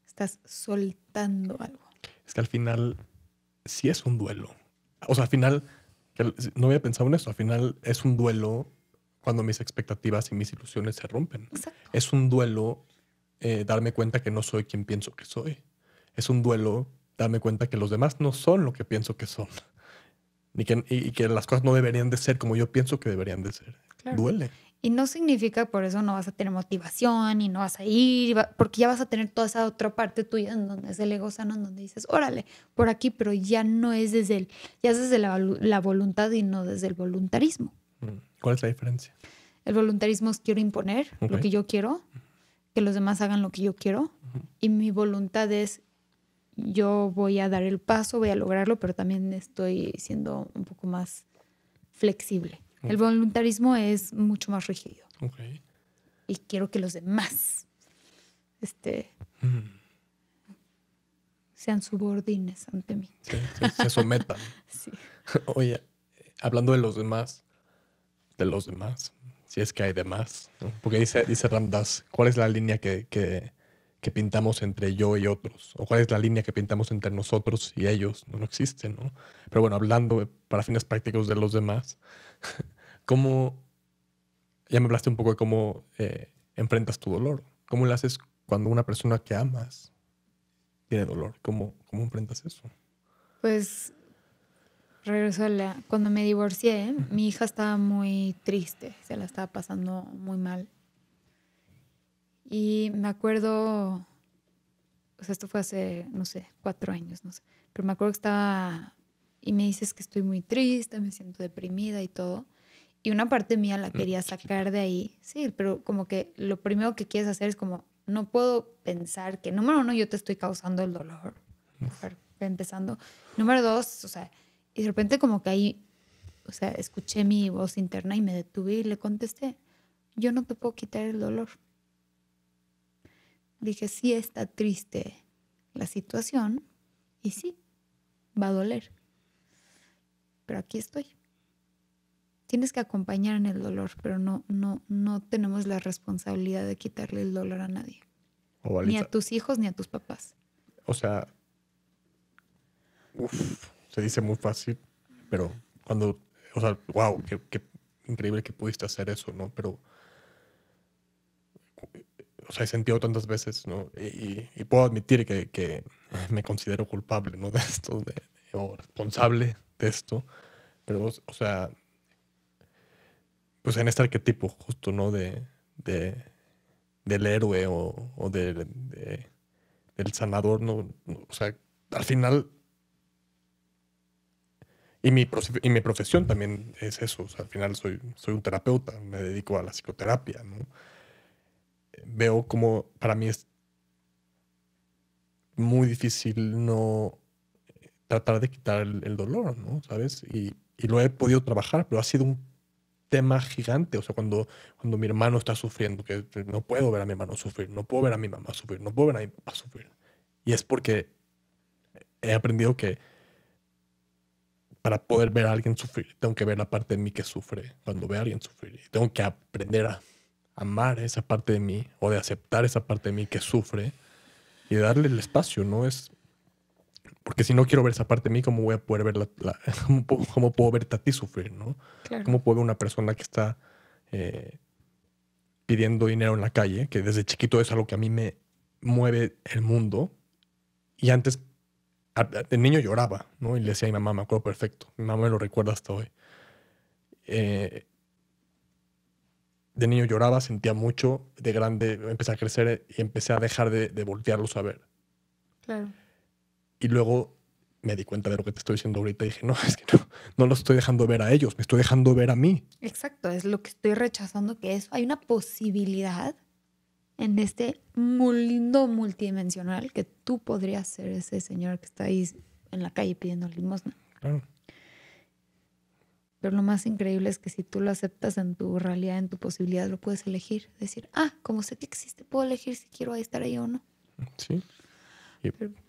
Estás soltando algo. Es que al final sí es un duelo. O sea, al final, no había pensado en eso, al final es un duelo cuando mis expectativas y mis ilusiones se rompen. Exacto. Es un duelo darme cuenta que no soy quien pienso que soy. Es un duelo darme cuenta que los demás no son lo que pienso que son. Y que las cosas no deberían de ser como yo pienso que deberían de ser. Claro. Duele. Y no significa por eso no vas a tener motivación y no vas a ir, porque ya vas a tener toda esa otra parte tuya en donde es el ego sano, en donde dices, órale, por aquí, pero ya no es desde la voluntad y no desde el voluntarismo. ¿Cuál es la diferencia? El voluntarismo es quiero imponer lo que yo quiero, que los demás hagan lo que yo quiero, y mi voluntad es yo voy a dar el paso, voy a lograrlo, pero también estoy siendo un poco más flexible. El voluntarismo es mucho más rígido. Okay. Y quiero que los demás sean subordines ante mí. Sí, se sometan. Sí. Oye, hablando de los demás, si es que hay demás, ¿no? Porque dice Ram Dass, ¿cuál es la línea que pintamos entre yo y otros? ¿O cuál es la línea que pintamos entre nosotros y ellos? No existe, ¿no? Pero bueno, hablando para fines prácticos de los demás... ¿Cómo, ya me hablaste un poco de cómo enfrentas tu dolor? ¿Cómo lo haces cuando una persona que amas tiene dolor? ¿Cómo enfrentas eso? Pues, regreso cuando me divorcié, mi hija estaba muy triste, se la estaba pasando muy mal. Y me acuerdo, o sea, esto fue hace, no sé, 4 años, no sé. Pero me acuerdo que estaba... Y me dices que estoy muy triste, me siento deprimida y todo. Y una parte mía la quería sacar de ahí. Sí, pero como que lo primero que quieres hacer es como... No puedo pensar que, número uno, yo te estoy causando el dolor. Empezando. Número dos, o sea... Y de repente como que ahí... O sea, escuché mi voz interna y me detuve y le contesté. Yo no te puedo quitar el dolor. Dije, sí está triste la situación y sí, va a doler. Pero aquí estoy. Tienes que acompañar en el dolor, pero no tenemos la responsabilidad de quitarle el dolor a nadie. Oh, ni a tus hijos ni a tus papás. O sea, se dice muy fácil, pero cuando... O sea, wow, qué increíble que pudiste hacer eso, ¿no? Pero... O sea, he sentido tantas veces, ¿no? Y puedo admitir que me considero culpable, ¿no? De esto, o responsable de esto. Pero, o sea... Pues en este arquetipo justo, ¿no? Del héroe o del sanador, ¿no? O sea, al final... Y mi profesión también es eso. O sea, al final soy un terapeuta, me dedico a la psicoterapia, ¿no? Veo como para mí es muy difícil no tratar de quitar el dolor, ¿no? ¿Sabes? Y lo he podido trabajar, pero ha sido un tema gigante. O sea, cuando mi hermano está sufriendo, que no puedo ver a mi hermano sufrir, no puedo ver a mi mamá sufrir, no puedo ver a mi papá sufrir. Y es porque he aprendido que para poder ver a alguien sufrir, tengo que ver la parte de mí que sufre cuando ve a alguien sufrir. Y tengo que aprender a amar esa parte de mí o de aceptar esa parte de mí que sufre y darle el espacio, ¿no? Es porque si no quiero ver esa parte de mí, ¿cómo voy a poder ver cómo puedo verte a ti sufrir, ¿no? Claro. ¿Cómo puede una persona que está pidiendo dinero en la calle, que desde chiquito es algo que a mí me mueve el mundo, y antes... El niño lloraba, ¿no? Y le decía a mi mamá, me acuerdo perfecto. Mi mamá me lo recuerda hasta hoy. De niño lloraba, sentía mucho. De grande empecé a crecer y empecé a dejar de voltearlos a ver. Claro. Y luego me di cuenta de lo que te estoy diciendo ahorita y dije, no, es que no los estoy dejando ver a ellos, me estoy dejando ver a mí. Exacto, es lo que estoy rechazando, que es, hay una posibilidad en este mundo multidimensional que tú podrías ser ese señor que está ahí en la calle pidiendo limosna. Claro. Pero lo más increíble es que si tú lo aceptas en tu realidad, en tu posibilidad, lo puedes elegir. Decir, como sé que existe, puedo elegir si quiero estar ahí o no. Sí.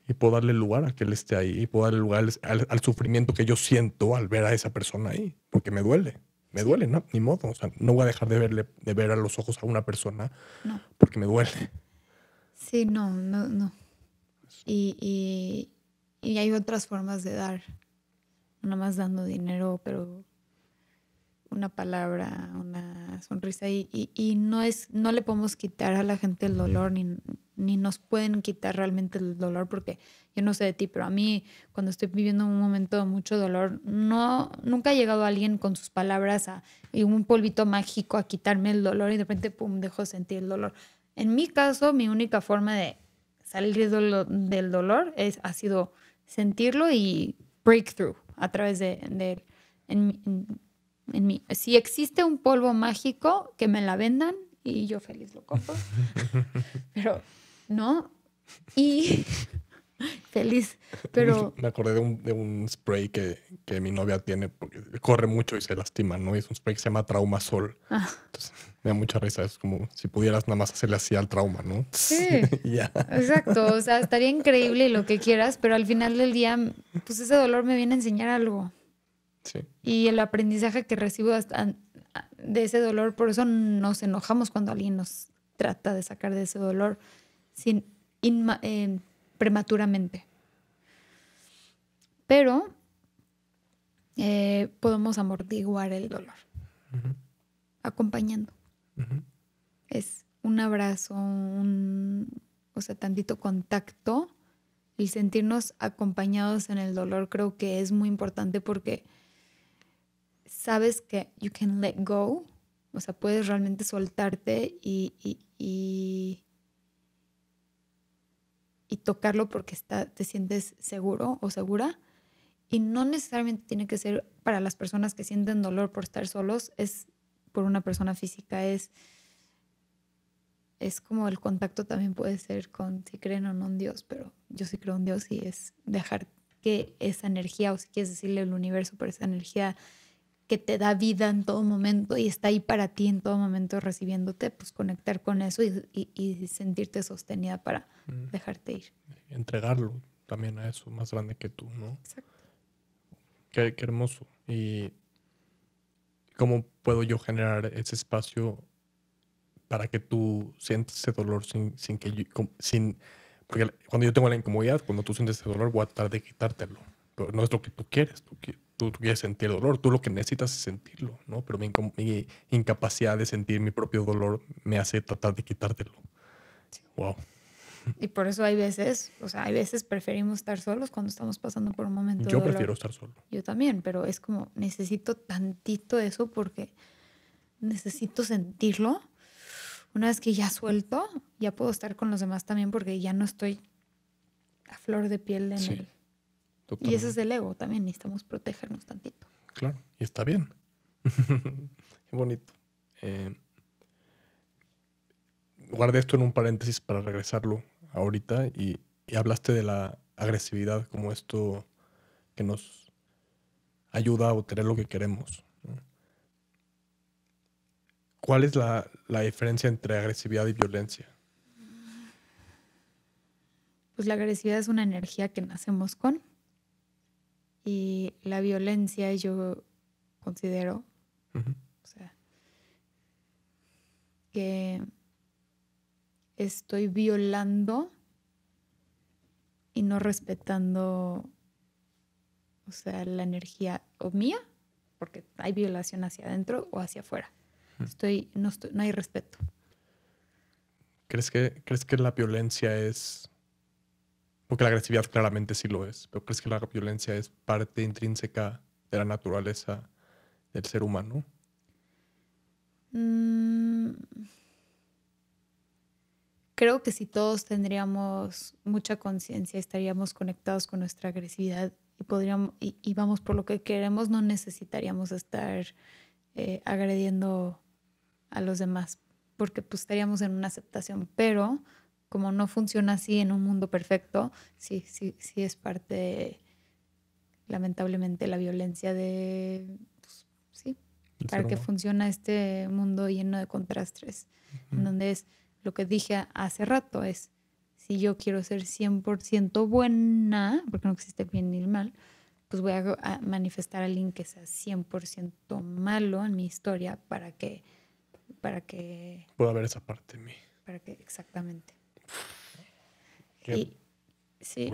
Y puedo darle lugar a que él esté ahí. Y puedo darle lugar al sufrimiento que yo siento al ver a esa persona ahí. Porque me duele. Me duele, ¿no? Ni modo. O sea, no voy a dejar de ver a los ojos a una persona porque me duele. Sí, no. Y hay otras formas de dar. Nada más dando dinero, pero una palabra, una sonrisa. Y no le podemos quitar a la gente el dolor, ni nos pueden quitar realmente el dolor, porque yo no sé de ti, pero a mí cuando estoy viviendo un momento de mucho dolor, nunca ha llegado alguien con sus palabras y un polvito mágico a quitarme el dolor y de repente, pum, dejo de sentir el dolor. En mi caso, mi única forma de salir del dolor ha sido sentirlo y breakthrough a través de él. En mí. Si existe un polvo mágico, que me la vendan y yo feliz lo compro. Pero no. Y feliz, pero... Me acordé de un spray que mi novia tiene, porque corre mucho y se lastima, ¿no? Es un spray que se llama Trauma Sol. Entonces, me da mucha risa. Es como si pudieras nada más hacerle así al trauma, ¿no? Sí, yeah. Exacto. O sea, estaría increíble lo que quieras, pero al final del día, pues ese dolor me viene a enseñar algo. Sí. Y el aprendizaje que recibo de ese dolor, por eso nos enojamos cuando alguien nos trata de sacar de ese dolor prematuramente. Pero podemos amortiguar el dolor. Uh-huh. Acompañando. Uh-huh. Es un abrazo, o sea, tantito contacto. Y sentirnos acompañados en el dolor creo que es muy importante, porque sabes que you can let go. O sea, puedes realmente soltarte y y tocarlo porque te sientes seguro o segura. Y no necesariamente tiene que ser para las personas que sienten dolor por estar solos, es por una persona física, es como el contacto también puede ser con si creen o no en Dios, pero yo sí creo en Dios y es dejar que esa energía, o si quieres decirle el universo, pero esa energía que te da vida en todo momento y está ahí para ti en todo momento recibiéndote, pues conectar con eso y sentirte sostenida para dejarte ir. Entregarlo también a eso más grande que tú, ¿no? Exacto. Qué hermoso. Y ¿cómo puedo yo generar ese espacio para que tú sientas ese dolor sin que yo... porque cuando yo tengo la incomodidad, cuando tú sientes ese dolor, voy a tratar de quitártelo. Pero no es lo que tú quieres. Tú quieres sentir dolor. Tú lo que necesitas es sentirlo, ¿no? Pero mi incapacidad de sentir mi propio dolor me hace tratar de quitártelo. Sí. Wow. Y por eso hay veces, o sea, hay veces preferimos estar solos cuando estamos pasando por un momento de dolor. Yo prefiero estar solo. Yo también, pero es como necesito tantito eso porque necesito sentirlo. Una vez que ya suelto, ya puedo estar con los demás también porque ya no estoy a flor de piel en él. Totalmente. Y ese es el ego también, necesitamos protegernos tantito. Claro, y está bien. Qué bonito. Guardé esto en un paréntesis para regresarlo ahorita y hablaste de la agresividad como esto que nos ayuda a obtener lo que queremos, ¿no? ¿Cuál es la diferencia entre agresividad y violencia? Pues la agresividad es una energía que nacemos con y la violencia yo considero o sea, que estoy violando y no respetando, o sea, la energía o mía, porque hay violación hacia adentro o hacia afuera. No hay respeto. ¿Crees que la violencia es... Porque la agresividad claramente sí lo es, pero ¿crees que la violencia es parte intrínseca de la naturaleza del ser humano? Creo que si todos tendríamos mucha conciencia, estaríamos conectados con nuestra agresividad y vamos por lo que queremos, no necesitaríamos estar agrediendo a los demás, porque pues, estaríamos en una aceptación. Pero como no funciona así en un mundo perfecto, sí es parte, lamentablemente, la violencia de... Pues, sí, para que funcione este mundo lleno de contrastes, en donde es... Lo que dije hace rato es, si yo quiero ser 100% buena, porque no existe bien ni el mal, pues voy a manifestar a alguien que sea 100% malo en mi historia para que pueda ver esa parte de mí. Exactamente. Sí.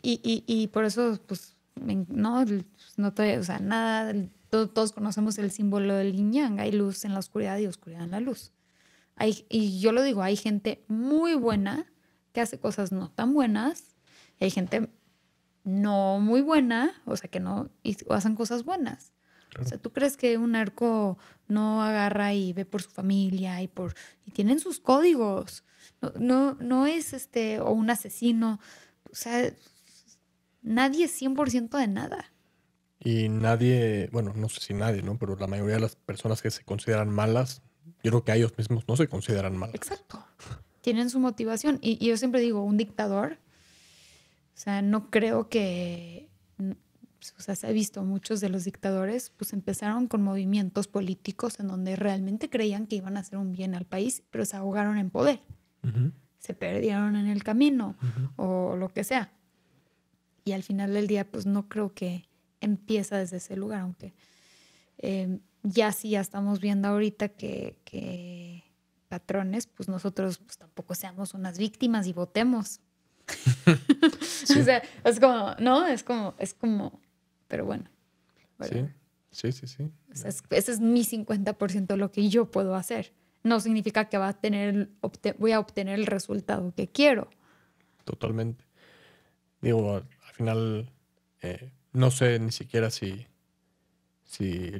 Y por eso, pues, o sea, nada, todos conocemos el símbolo del yin yang. Hay luz en la oscuridad y oscuridad en la luz. Y yo lo digo, hay gente muy buena que hace cosas no tan buenas. Hay gente no muy buena, o sea, que no hacen cosas buenas. Claro. O sea, ¿tú crees que un narco no agarra y ve por su familia y tienen sus códigos? No es o un asesino. O sea, nadie es 100% de nada. Y nadie, bueno, no sé si nadie, ¿no? Pero la mayoría de las personas que se consideran malas, yo creo que a ellos mismos no se consideran malos. Exacto. Tienen su motivación. Y yo siempre digo, un dictador, o sea, no creo que... O sea, se ha visto muchos de los dictadores, pues empezaron con movimientos políticos en donde realmente creían que iban a hacer un bien al país, pero se ahogaron en poder. Se perdieron en el camino o lo que sea. Y al final del día, pues no creo que empieza desde ese lugar, aunque... ya estamos viendo ahorita que patrones, pues nosotros pues, tampoco seamos unas víctimas y votemos. Sí. O sea, es como, ¿no? Es como, pero bueno. Sí. O sea, ese es mi 50% de lo que yo puedo hacer. No significa que voy a obtener el resultado que quiero. Totalmente. Digo, al final, no sé ni siquiera si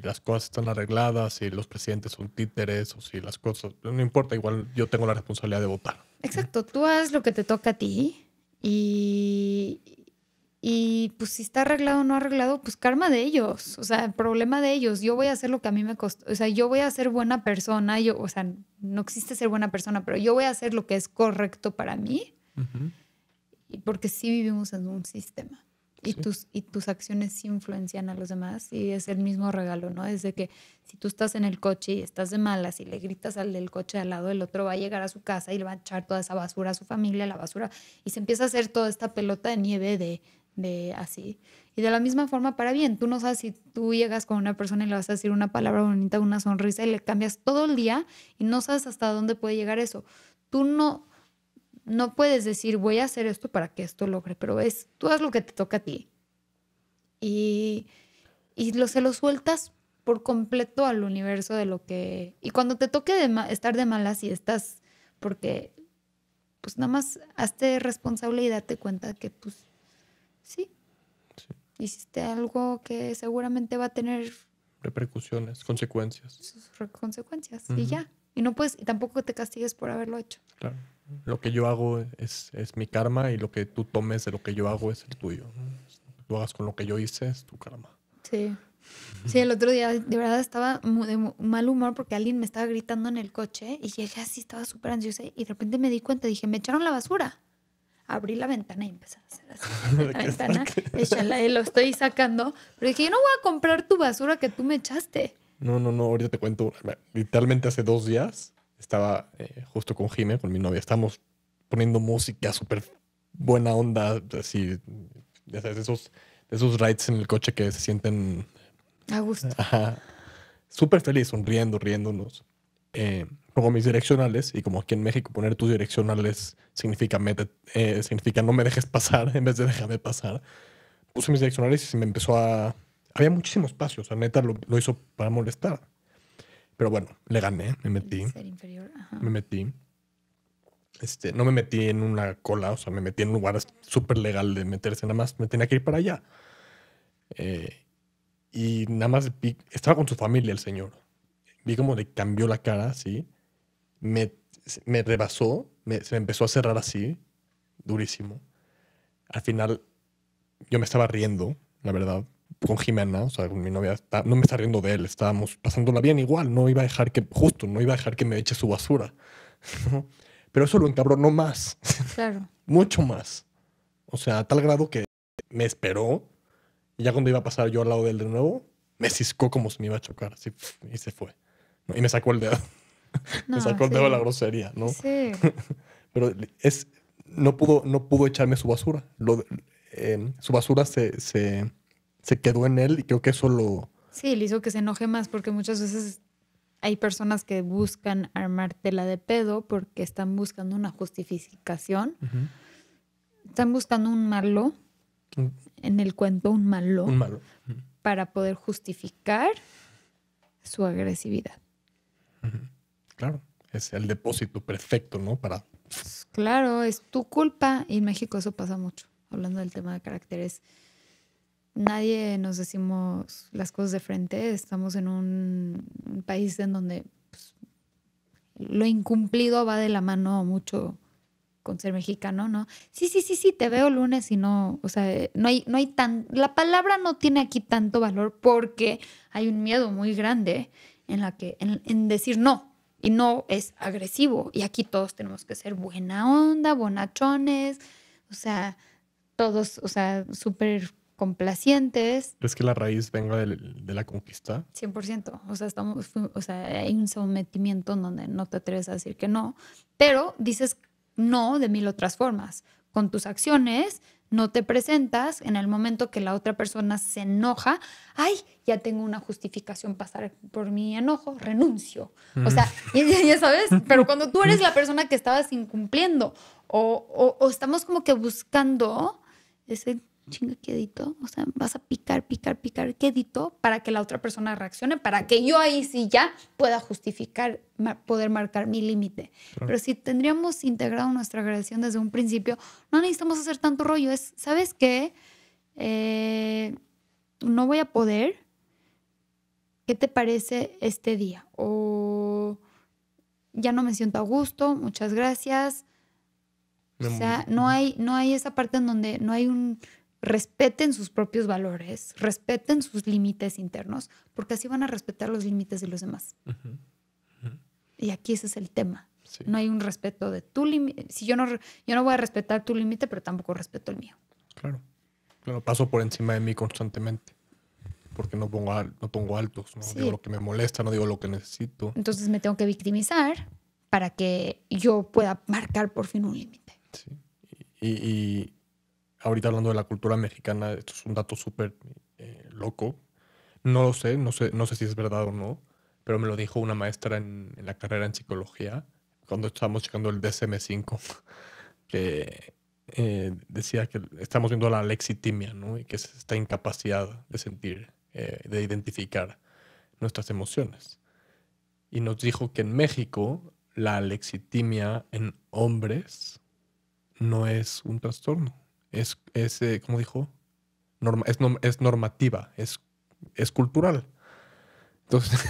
las cosas están arregladas, si los presidentes son títeres o si las cosas... No importa, igual yo tengo la responsabilidad de votar. Exacto, tú haz lo que te toca a ti Y pues si está arreglado o no arreglado, pues karma de ellos, o sea, problema de ellos. Yo voy a hacer lo que a mí me costó, o sea, yo voy a ser buena persona, yo, o sea, no existe ser buena persona, pero yo voy a hacer lo que es correcto para mí. Uh-huh. Y porque sí vivimos en un sistema. Y, sí, tus acciones sí influencian a los demás, y es el mismo regalo, ¿no? Desde que si tú estás en el coche y estás de malas y le gritas al del coche al lado, el otro va a llegar a su casa y le va a echar toda esa basura a su familia, la basura, y se empieza a hacer toda esta pelota de nieve de así. Y de la misma forma para bien, tú no sabes si tú llegas con una persona y le vas a decir una palabra bonita, una sonrisa, y le cambias todo el día y no sabes hasta dónde puede llegar eso. Tú no puedes decir, voy a hacer esto para que esto logre, pero es, tú haz lo que te toca a ti. Y se lo sueltas por completo al universo de lo que... Y cuando te toque estar de malas y estás... Porque, pues nada más hazte responsable y date cuenta que, pues, sí. Hiciste algo que seguramente va a tener... repercusiones, consecuencias. Sus consecuencias, uh-huh. Y ya. Y no puedes, y tampoco te castigues por haberlo hecho. Claro. Lo que yo hago es mi karma, y lo que tú tomes de lo que yo hago es el tuyo. Lo que tú hagas con lo que yo hice es tu karma. Sí. Sí, el otro día de verdad estaba de mal humor porque alguien me estaba gritando en el coche y llegué así, estaba súper ansiosa, y de repente me di cuenta, dije, me echaron la basura. Abrí la ventana y empecé a hacer así. La ventana, échala, lo estoy sacando. Pero dije, yo no voy a comprar tu basura que tú me echaste. No, ahorita te cuento. Literalmente hace 2 días... estaba justo con Jime, con mi novia. Estábamos poniendo música súper buena onda, así, ya sabes, esos rides en el coche que se sienten... a gusto. Ajá. Súper feliz, sonriendo, riéndonos. Pongo mis direccionales, y como aquí en México poner tus direccionales significa no me dejes pasar en vez de déjame pasar. Puse mis direccionales y se me empezó a... Había muchísimo espacio, o sea, neta lo hizo para molestar. Pero bueno, le gané, me metí. Ser inferior, ajá. Me metí. No me metí en una cola, o sea, me metí en un lugar súper legal de meterse, nada más me tenía que ir para allá. Y nada más vi, estaba con su familia el señor. Vi como le cambió la cara, así. Me rebasó, se me empezó a cerrar así, durísimo. Al final, yo me estaba riendo, la verdad, con Jimena, o sea, con mi novia. No me está riendo de él, estábamos pasándola bien igual, no iba a dejar que me eche su basura. Pero eso lo encabronó más. Claro. Mucho más. O sea, a tal grado que me esperó, y ya cuando iba a pasar yo al lado de él de nuevo, me ciscó como si me iba a chocar, así, y se fue. Y me sacó el dedo. No, me sacó el dedo de la grosería, ¿no? Sí. Pero no pudo echarme su basura. Su basura se quedó en él, y creo que eso lo... Sí, le hizo que se enoje más, porque muchas veces hay personas que buscan armártela de pedo porque están buscando una justificación. Uh-huh. Están buscando un malo, en el cuento un malo, uh-huh, para poder justificar su agresividad. Uh-huh. Claro, es el depósito perfecto, ¿no? Para... Claro, es tu culpa, y en México eso pasa mucho, hablando del tema de caracteres. Nadie nos decimos las cosas de frente. Estamos en un país en donde, pues, lo incumplido va de la mano mucho con ser mexicano, ¿no? Sí, te veo lunes, y no, o sea, no hay tan... La palabra no tiene aquí tanto valor porque hay un miedo muy grande en decir no. Y no es agresivo. Y aquí todos tenemos que ser buena onda, bonachones, o sea, todos, o sea, súper... complacientes. ¿Crees que la raíz venga de la conquista? 100%. O sea, hay un sometimiento en donde no te atreves a decir que no, pero dices no de 1000 otras formas. Con tus acciones no te presentas en el momento que la otra persona se enoja. ¡Ay! Ya tengo una justificación pasar por mi enojo. Renuncio. O sea, ya sabes, pero cuando tú eres la persona que estabas incumpliendo o estamos como que buscando ese... chinga, quedito, o sea, vas a picar quedito para que la otra persona reaccione, para que yo ahí sí ya pueda justificar, poder marcar mi límite. Claro. Pero si tendríamos integrado nuestra agresión desde un principio, no necesitamos hacer tanto rollo. Es, ¿sabes qué? No voy a poder. ¿Qué te parece este día? O ya no me siento a gusto, muchas gracias. O sea, no hay esa parte en donde no hay un... Respeten sus propios valores, respeten sus límites internos, porque así van a respetar los límites de los demás. Uh-huh. Uh-huh. Y aquí ese es el tema. Sí. No hay un respeto de tu límite. Si yo no voy a respetar tu límite, pero tampoco respeto el mío. Claro. Claro, paso por encima de mí constantemente, porque no pongo altos, no digo lo que me molesta, no digo lo que necesito. Entonces me tengo que victimizar para que yo pueda marcar por fin un límite. Sí. Y ahorita hablando de la cultura mexicana, esto es un dato súper loco. No lo sé, no sé si es verdad o no, pero me lo dijo una maestra en la carrera en psicología, cuando estábamos checando el DSM-5, que decía que estamos viendo la alexitimia, ¿no? Y que es esta incapacidad de sentir, de identificar nuestras emociones. Y nos dijo que en México la alexitimia en hombres no es un trastorno. Es ¿cómo dijo? Es normativa, es cultural. Entonces,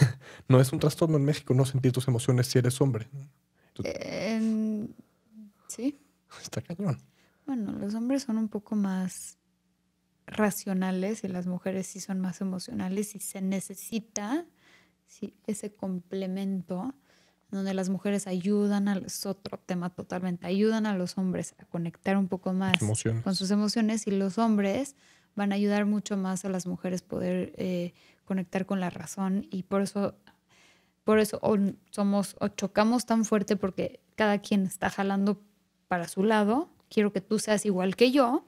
no es un trastorno en México no sentir tus emociones si eres hombre. Sí. Está cañón. Bueno, los hombres son un poco más racionales y las mujeres sí son más emocionales y se necesita ese complemento donde las mujeres ayudan a los, otro tema totalmente, ayudan a los hombres a conectar un poco más con sus emociones y los hombres van a ayudar mucho más a las mujeres poder conectar con la razón y por eso o chocamos tan fuerte porque cada quien está jalando para su lado, quiero que tú seas igual que yo,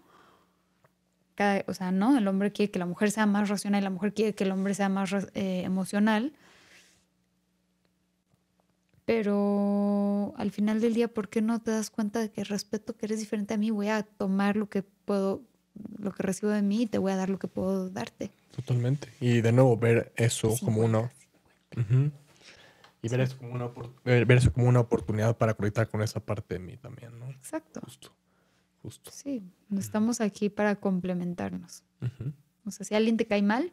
¿no? El hombre quiere que la mujer sea más racional y la mujer quiere que el hombre sea más emocional. Pero al final del día, ¿por qué no te das cuenta de que respeto que eres diferente a mí? Voy a tomar lo que puedo, lo que recibo de mí y te voy a dar lo que puedo darte. Totalmente. Y de nuevo, ver eso como una... Uh-huh. Y ver eso como una oportunidad para conectar con esa parte de mí también, ¿no? Exacto. Justo. Sí, uh-huh. Estamos aquí para complementarnos. Uh-huh. O sea, si alguien te cae mal,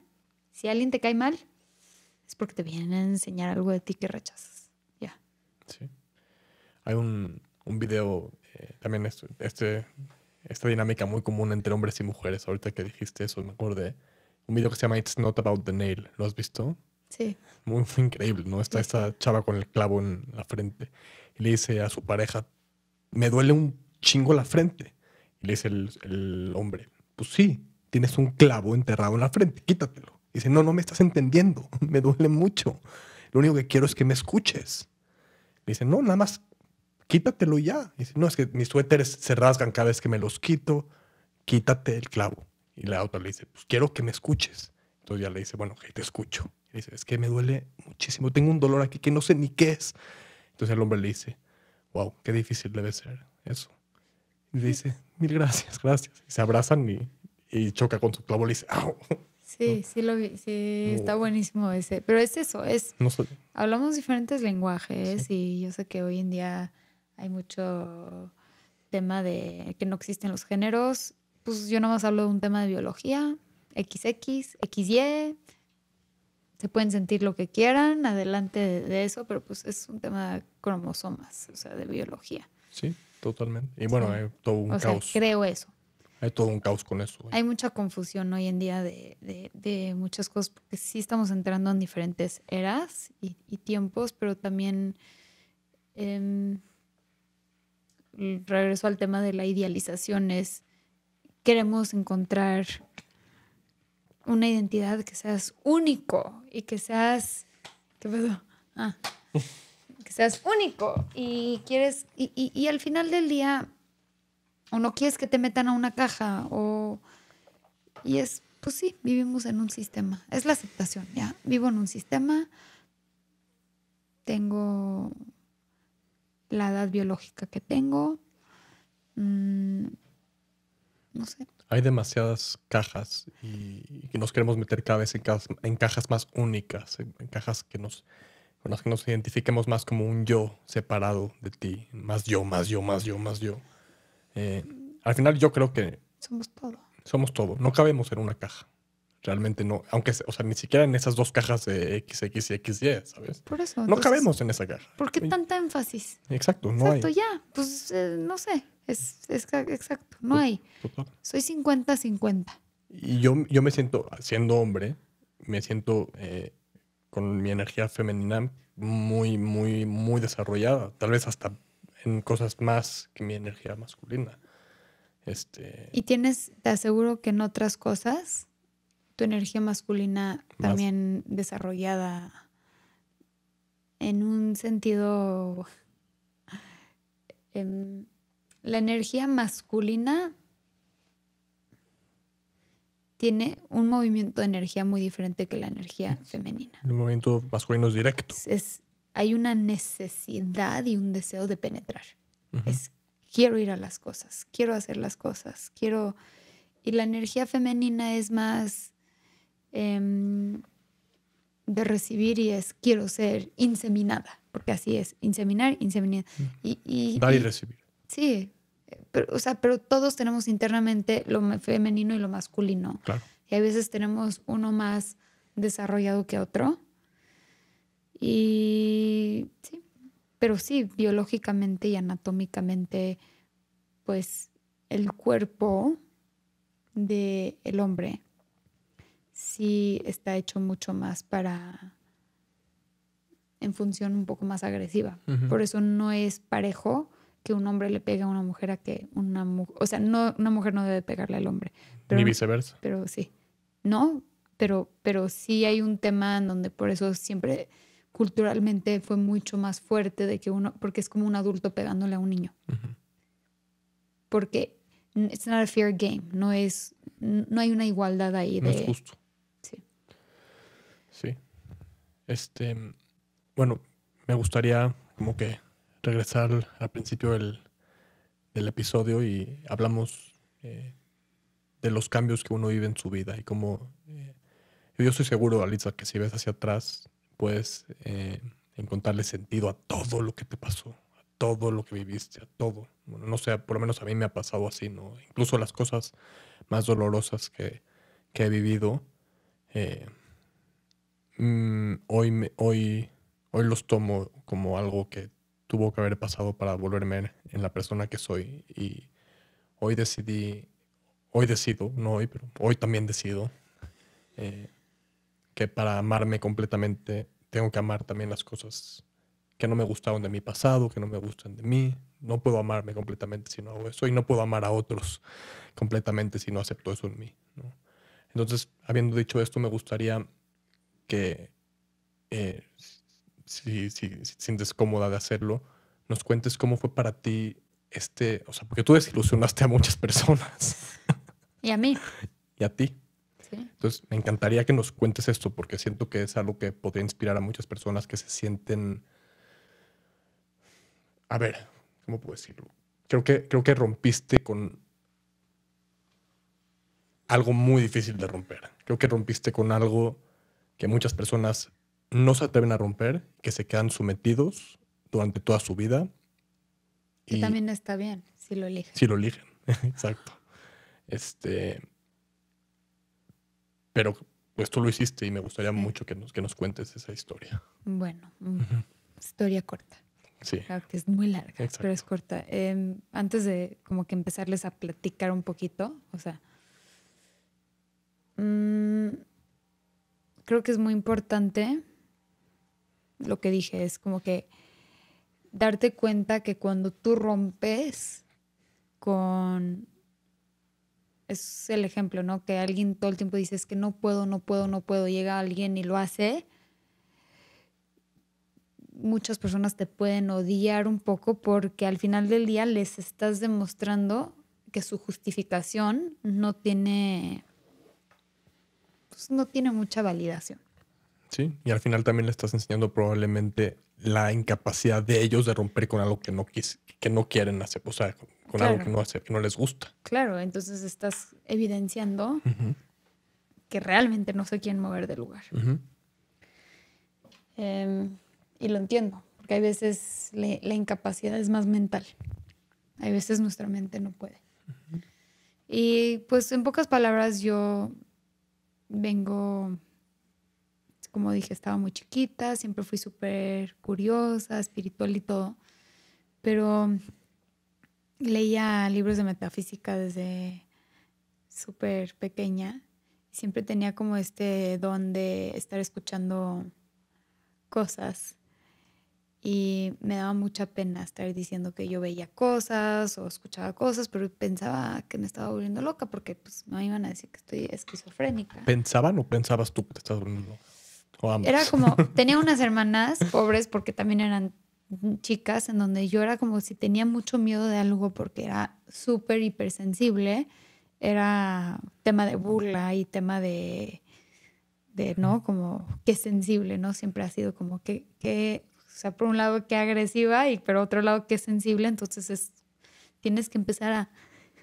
es porque te vienen a enseñar algo de ti que rechazas. Sí. Hay un video, también esta dinámica muy común entre hombres y mujeres. Ahorita que dijiste eso, me acordé. Un video que se llama It's Not About the Nail. ¿Lo has visto? Sí. Muy, muy increíble, ¿no? Está esta chava con el clavo en la frente. Y le dice a su pareja, me duele un chingo la frente. Y le dice el hombre, pues sí, tienes un clavo enterrado en la frente, quítatelo. Y dice, no me estás entendiendo, me duele mucho. Lo único que quiero es que me escuches. Le dice, no, nada más quítatelo ya. Dice, no, es que mis suéteres se rasgan cada vez que me los quito. Quítate el clavo. Y la otra le dice, pues quiero que me escuches. Entonces ya le dice, bueno, okay, te escucho. Y dice, es que me duele muchísimo. Tengo un dolor aquí que no sé ni qué es. Entonces el hombre le dice, wow, qué difícil debe ser eso. Y le dice, mil gracias. Y se abrazan y choca con su clavo. Le dice, au. Sí, sí lo vi. Sí, está buenísimo ese. Pero es eso, hablamos diferentes lenguajes y yo sé que hoy en día hay mucho tema de que no existen los géneros. Pues yo nomás hablo de un tema de biología, XX, XY. Se pueden sentir lo que quieran adelante de eso, pero pues es un tema de cromosomas, o sea, de biología. Sí, totalmente. Y bueno, hay todo un caos. O sea, creo eso. Hay todo un caos con eso. Hay mucha confusión hoy en día de muchas cosas, porque sí estamos entrando en diferentes eras y tiempos, pero también regreso al tema de la idealización. Queremos encontrar una identidad que seas único y que seas... ¿Qué pasó? Ah. Que seas único y quieres... Y al final del día... O no quieres que te metan a una caja. Y es, pues sí, vivimos en un sistema. Es la aceptación, ya. Vivo en un sistema. Tengo la edad biológica que tengo. No sé. Hay demasiadas cajas y nos queremos meter cada vez en cajas más únicas, en cajas con las que nos identifiquemos más como un yo separado de ti. Más yo. Al final yo creo que somos todo, no cabemos en una caja realmente, no, aunque ni siquiera en esas dos cajas de XX y XY, ¿sabes? Por eso, no cabemos en esa caja. ¿Por qué tanta énfasis? Exacto, no hay. Ya, pues no sé, Es exacto, no hay. Total. Soy 50-50. Y yo me siento, siendo hombre, me siento con mi energía femenina muy, muy, muy desarrollada. Tal vez hasta en cosas más que mi energía masculina. Y tienes, te aseguro que en otras cosas, tu energía masculina también más desarrollada en un sentido... la energía masculina tiene un movimiento de energía muy diferente que la energía femenina. El movimiento masculino es directo. Hay una necesidad y un deseo de penetrar. Uh-huh. Quiero ir a las cosas, quiero hacer las cosas, quiero... Y la energía femenina es más de recibir y es quiero ser inseminada, porque así es, inseminar. Dar y recibir. Sí, pero, o sea, pero todos tenemos internamente lo femenino y lo masculino. Claro. Y a veces tenemos uno más desarrollado que otro. Y sí, pero sí, biológicamente y anatómicamente, pues el cuerpo del hombre sí está hecho mucho más para... en función un poco más agresiva. Uh-huh. Por eso no es parejo que un hombre le pegue a una mujer a que una mujer... O sea, no, una mujer no debe pegarle al hombre. Pero, ni viceversa. Pero sí. No, pero sí hay un tema en donde por eso siempre culturalmente fue mucho más fuerte de que uno... Porque es como un adulto pegándole a un niño. Uh-huh. Porque it's not a fair game. No hay una igualdad ahí. No es justo. Sí. Sí. Bueno, me gustaría como que regresar al principio del episodio y hablamos de los cambios que uno vive en su vida y cómo... yo estoy seguro, Aliza, que si ves hacia atrás puedes encontrarle sentido a todo lo que te pasó, a todo lo que viviste, a todo. Bueno, no sé, por lo menos a mí me ha pasado así, ¿no? Incluso las cosas más dolorosas que he vivido, hoy los tomo como algo que tuvo que haber pasado para volverme en la persona que soy. Y hoy también decido que para amarme completamente tengo que amar también las cosas que no me gustaron de mi pasado, que no me gustan de mí. No puedo amarme completamente si no hago eso. Y no puedo amar a otros completamente si no acepto eso en mí, ¿no? Entonces, habiendo dicho esto, me gustaría que... si te sientes cómoda de hacerlo, nos cuentes cómo fue para ti o sea, porque tú desilusionaste a muchas personas. Y a mí. Y a ti. Sí. Entonces, me encantaría que nos cuentes esto, porque siento que es algo que podría inspirar a muchas personas que se sienten... A ver, ¿cómo puedo decirlo? Creo que rompiste con algo muy difícil de romper. Creo que rompiste con algo que muchas personas... no se atreven a romper, que se quedan sometidos durante toda su vida. Y también está bien, si lo eligen. Si lo eligen, exacto. Pero pues tú lo hiciste y me gustaría mucho que nos cuentes esa historia. Bueno, historia corta. Sí. Claro que es muy larga, exacto, pero es corta. Antes de como que empezarles a platicar un poquito, o sea... creo que es muy importante... Lo que dije es como que darte cuenta que cuando tú rompes con... Es el ejemplo, ¿no? Que alguien todo el tiempo dice es que no puedo. Llega alguien y lo hace. Muchas personas te pueden odiar un poco porque al final del día les estás demostrando que su justificación no tiene mucha validación. Sí, y al final también le estás enseñando probablemente la incapacidad de ellos de romper con algo que no quieren hacer, o sea, con claro, algo que no les gusta. Claro, entonces estás evidenciando que realmente no se quieren mover del lugar. Y lo entiendo, porque hay veces la incapacidad es más mental. Hay veces nuestra mente no puede. Y pues en pocas palabras yo vengo... Como dije, estaba muy chiquita, siempre fui súper curiosa, espiritual y todo. Pero leía libros de metafísica desde súper pequeña. Siempre tenía como este don de estar escuchando cosas. Y me daba mucha pena estar diciendo que yo veía cosas o escuchaba cosas, pero pensaba que me estaba volviendo loca porque pues me iban a decir que estoy esquizofrénica. ¿Pensaban o pensabas tú que te estabas volviendo loca? O ambas. Era como, tenía unas hermanas pobres porque también eran chicas, en donde yo era como si tenía mucho miedo de algo porque era súper hipersensible. Era tema de burla y tema de ¿no? Como qué sensible, ¿no? Siempre ha sido como que o sea, por un lado que agresiva, y por otro lado que sensible. Entonces tienes que empezar a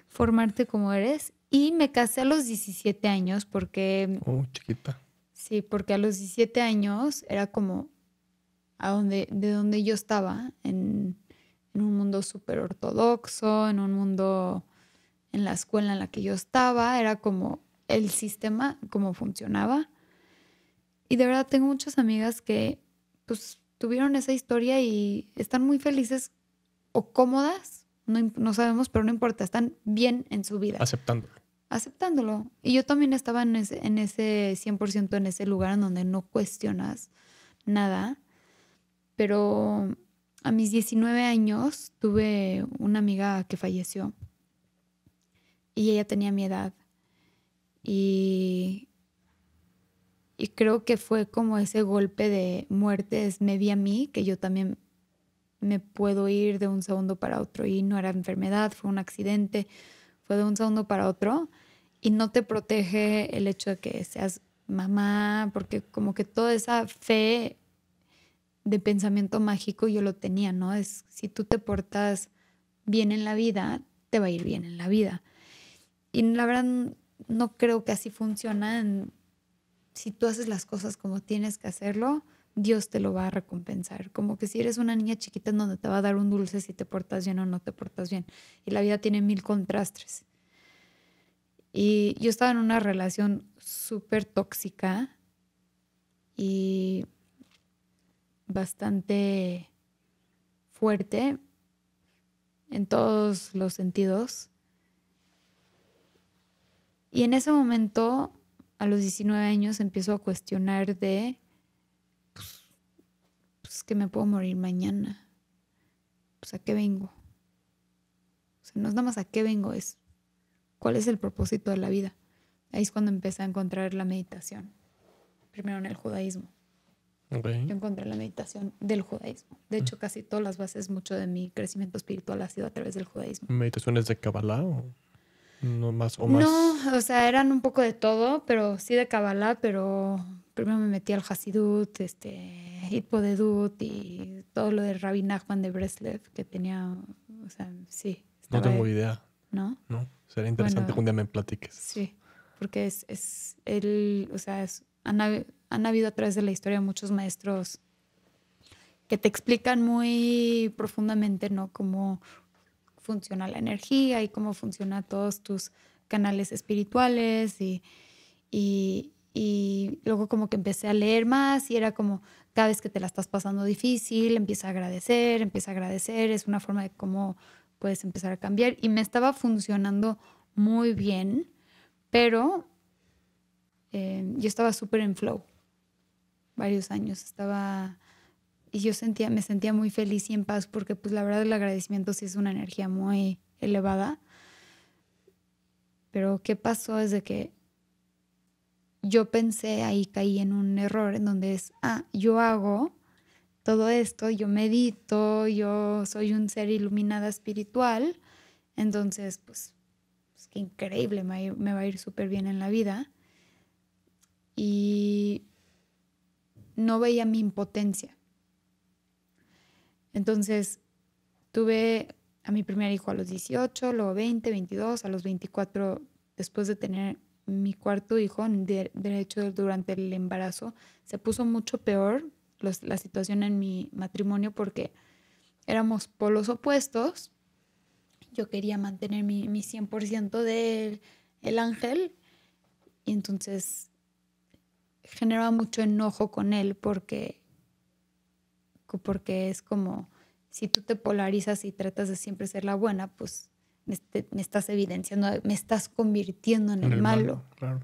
formarte como eres. Y me casé a los 17 años porque... Oh, chiquita. Sí, porque a los 17 años era como de donde yo estaba, en un mundo súper ortodoxo, en un mundo... En la escuela en la que yo estaba, era como el sistema, cómo funcionaba. Y de verdad tengo muchas amigas que pues tuvieron esa historia y están muy felices o cómodas, no sabemos, pero no importa, están bien en su vida. Aceptándolo. Aceptándolo. Y yo también estaba en ese 100% en ese lugar en donde no cuestionas nada. Pero a mis 19 años tuve una amiga que falleció. Y ella tenía mi edad. Y creo que fue como ese golpe de muerte. Me vi a mí, que yo también me puedo ir de un segundo para otro. Y no era enfermedad, fue un accidente. Fue de un segundo para otro. Y no te protege el hecho de que seas mamá, porque como que toda esa fe de pensamiento mágico yo lo tenía, ¿no? Es, si tú te portas bien en la vida, te va a ir bien en la vida. Y la verdad no creo que así funcionan. Si tú haces las cosas como tienes que hacerlo, Dios te lo va a recompensar. Como que si eres una niña chiquita, donde te va a dar un dulce si te portas bien o no te portas bien. Y la vida tiene mil contrastes. Y yo estaba en una relación súper tóxica y bastante fuerte en todos los sentidos. Y en ese momento, a los 19 años, empiezo a cuestionar de pues que me puedo morir mañana. Pues ¿a qué vengo? O sea, no es nada más a qué vengo, es cuál es el propósito de la vida. Ahí es cuando empecé a encontrar la meditación. Primero en el judaísmo. Okay. Yo encontré la meditación del judaísmo. De hecho, casi todas las bases, mucho de mi crecimiento espiritual ha sido a través del judaísmo. ¿Meditaciones de Kabbalah o...? No, más. No, o sea, eran un poco de todo, pero sí de Kabbalah, pero primero me metí al Hasidut, Hitpodedut y todo lo de Rabbi Nachman de Breslev, que tenía, o sea, sí. No tengo idea. ¿No? No, será interesante que un día me platiques. Sí, porque es el, o sea, han habido a través de la historia muchos maestros que te explican muy profundamente, ¿no? Como funciona la energía y cómo funcionan todos tus canales espirituales y luego como que empecé a leer más y era como cada vez que te la estás pasando difícil empieza a agradecer, es una forma de cómo puedes empezar a cambiar y me estaba funcionando muy bien, pero yo estaba súper en flow varios años, y yo me sentía muy feliz y en paz porque pues la verdad el agradecimiento sí es una energía muy elevada. Pero ¿qué pasó? Es de que yo pensé, ahí caí en un error en donde es, yo hago todo esto, yo medito, yo soy un ser iluminada espiritual, entonces pues qué increíble, me va a ir súper bien en la vida. Y no veía mi impotencia. Entonces, tuve a mi primer hijo a los 18, luego 20, 22, a los 24, después de tener mi cuarto hijo, de hecho, durante el embarazo, se puso mucho peor la situación en mi matrimonio porque éramos polos opuestos. Yo quería mantener mi 100% del ángel y entonces generaba mucho enojo con él porque es como si tú te polarizas y tratas de siempre ser la buena, pues me estás evidenciando, me estás convirtiendo en el malo. Claro.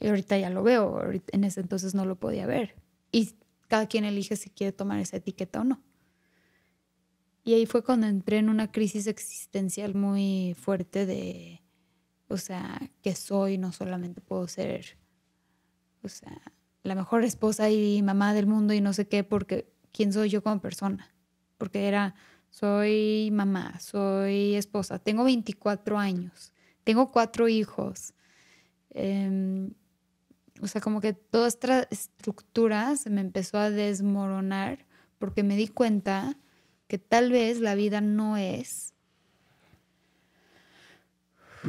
Y ahorita ya lo veo, en ese entonces no lo podía ver. Y cada quien elige si quiere tomar esa etiqueta o no. Y ahí fue cuando entré en una crisis existencial muy fuerte de, o sea, ¿qué soy? No solamente puedo ser, o sea, la mejor esposa y mamá del mundo y no sé qué, porque ¿quién soy yo como persona? Porque era, soy mamá, soy esposa, tengo 24 años, tengo 4 hijos. O sea, como que toda esta estructura se me empezó a desmoronar porque me di cuenta que tal vez la vida no es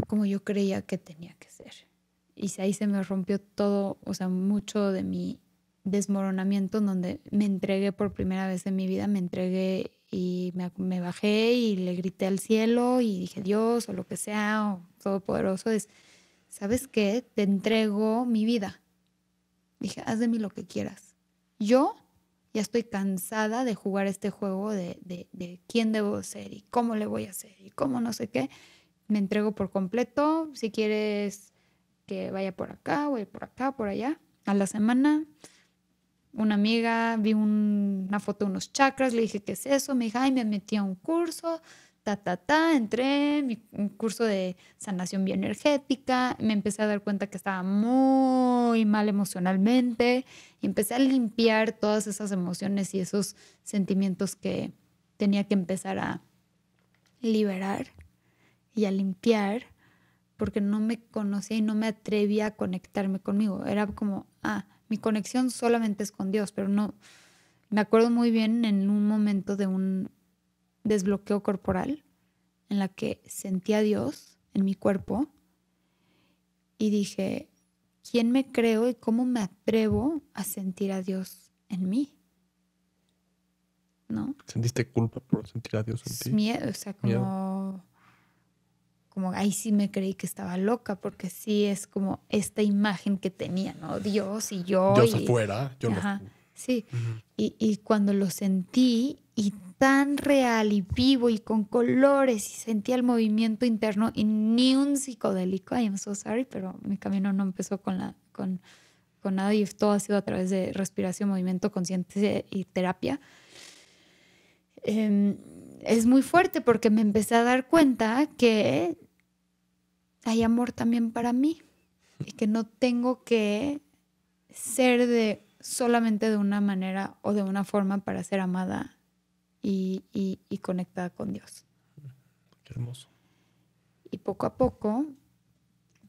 como yo creía que tenía que ser. Y ahí se me rompió todo, o sea, mucho de mi desmoronamiento, donde me entregué por primera vez en mi vida, me entregué y me bajé y le grité al cielo y dije Dios o lo que sea, o Todopoderoso, es... ¿Sabes qué? Te entrego mi vida. Dije, haz de mí lo que quieras. Yo ya estoy cansada de jugar este juego de quién debo ser y cómo le voy a hacer y cómo no sé qué. Me entrego por completo. Si quieres que vaya por acá, voy por acá, por allá. A la semana, una amiga, vi una foto de unos chakras, le dije, ¿qué es eso? Me dijo, ay, me metí a un curso. Entré en un curso de sanación bioenergética, me empecé a dar cuenta que estaba muy mal emocionalmente y empecé a limpiar todas esas emociones y esos sentimientos que tenía que empezar a liberar y a limpiar porque no me conocía y no me atrevía a conectarme conmigo. Era como, mi conexión solamente es con Dios, pero no. Me acuerdo muy bien en un momento de un desbloqueo corporal en la que sentí a Dios en mi cuerpo y dije, ¿quién me creo y cómo me atrevo a sentir a Dios en mí? ¿No? ¿Sentiste culpa por sentir a Dios en ti? Miedo, o sea, como ahí sí me creí que estaba loca, porque sí es como esta imagen que tenía, ¿no? Dios y yo. Dios afuera. Yo ajá, no... Sí. Uh-huh. Y cuando lo sentí y tan real y vivo y con colores y sentía el movimiento interno y ni un psicodélico, I am so sorry, pero mi camino no empezó con nada y todo ha sido a través de respiración, movimiento consciente y terapia. Es muy fuerte porque me empecé a dar cuenta que hay amor también para mí y que no tengo que ser solamente de una manera o de una forma para ser amada y conectada con Dios. Qué hermoso. Y poco a poco,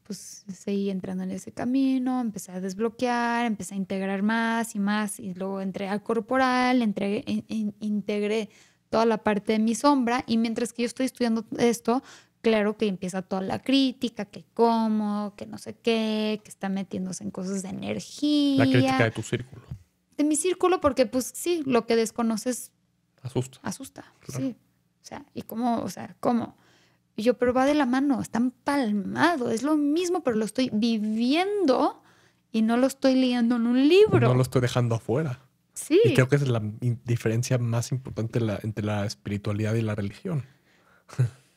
pues seguí entrando en ese camino, empecé a desbloquear, empecé a integrar más y luego entré al corporal, integré toda la parte de mi sombra y mientras que yo estoy estudiando esto, claro que empieza toda la crítica, que cómo, que no sé qué, que está metiéndose en cosas de energía. La crítica de tu círculo. De mi círculo, porque pues sí, lo que desconoces asusta. Asusta, claro. Sí. O sea, ¿y cómo? O sea, ¿cómo? Y yo, pero va de la mano, está empalmado, es lo mismo, pero lo estoy viviendo y no lo estoy leyendo en un libro. No lo estoy dejando afuera. Sí. Y creo que esa es la diferencia más importante entre la espiritualidad y la religión.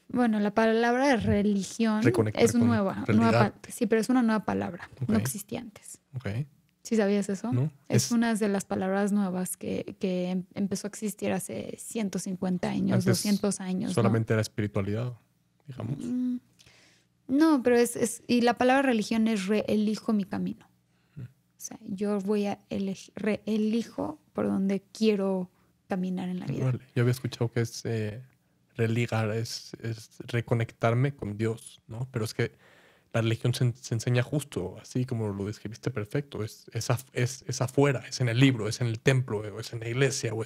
Bueno, la palabra de religión es nueva. Sí, pero es una nueva palabra. Okay. No existía antes. Okay. ¿Sí sabías eso? No. Es una de las palabras nuevas que empezó a existir hace 150 años, antes 200 años. Solamente ¿no? Era espiritualidad, digamos. No, pero y la palabra religión es reelijo mi camino. O sea, yo voy a reelijo por donde quiero caminar en la vida. Vale. Yo había escuchado que es... religar es reconectarme con Dios, ¿no? Pero es que la religión se enseña justo, así como lo describiste perfecto. Es afuera, es en el libro, es en el templo, o es en la iglesia, o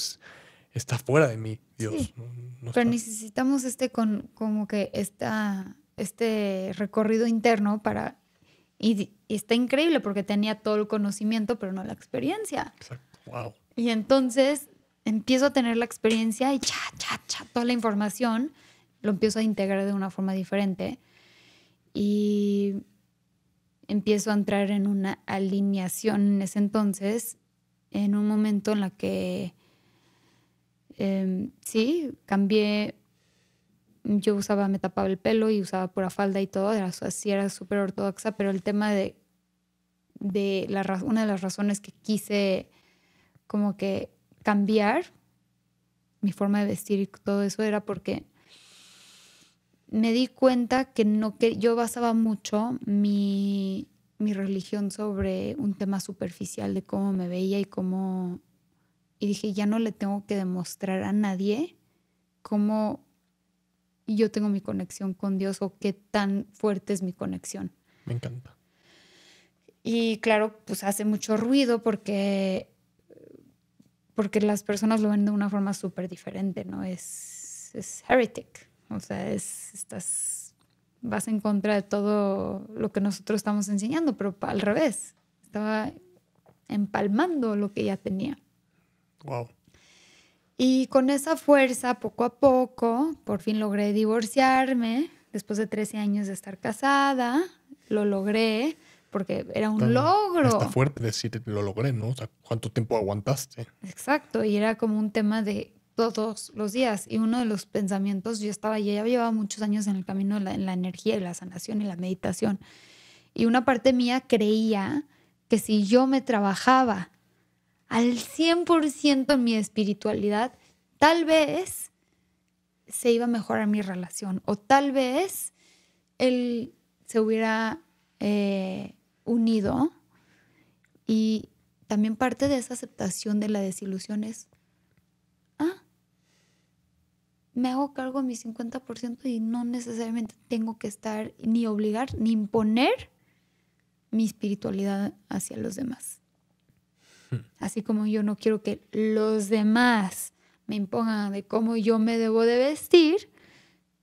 está fuera de mí, Dios. Sí, no pero está. Necesitamos este recorrido interno para... Y está increíble porque tenía todo el conocimiento, pero no la experiencia. Exacto, wow. Y entonces... empiezo a tener la experiencia y toda la información lo empiezo a integrar de una forma diferente y empiezo a entrar en una alineación en ese entonces, en un momento en la que cambié yo usaba, me tapaba el pelo y usaba pura falda y todo, así era súper ortodoxa, pero el tema una de las razones que quise como que cambiar mi forma de vestir y todo eso era porque me di cuenta que yo basaba mucho mi religión sobre un tema superficial de cómo me veía y dije, ya no le tengo que demostrar a nadie cómo yo tengo mi conexión con Dios o qué tan fuerte es mi conexión. Me encanta. Y claro, pues hace mucho ruido porque las personas lo ven de una forma súper diferente, ¿no? Es heretic. O sea, vas en contra de todo lo que nosotros estamos enseñando, pero al revés. Estaba empalmando lo que ya tenía. Wow. Y con esa fuerza, poco a poco, por fin logré divorciarme. Después de 13 años de estar casada, lo logré porque era un logro. Está fuerte decir lo logré, ¿no? O sea, ¿cuánto tiempo aguantaste? Exacto, y era como un tema de todos los días. Y uno de los pensamientos, ya llevaba muchos años en el camino de la energía y la sanación y la meditación. Y una parte mía creía que si yo me trabajaba al 100% en mi espiritualidad, tal vez se iba a mejorar mi relación o tal vez él se hubiera unido. Y también parte de esa aceptación de la desilusión es, me hago cargo de mi 50% y no necesariamente tengo que estar ni obligar ni imponer mi espiritualidad hacia los demás. Así como yo no quiero que los demás me impongan de cómo yo me debo de vestir,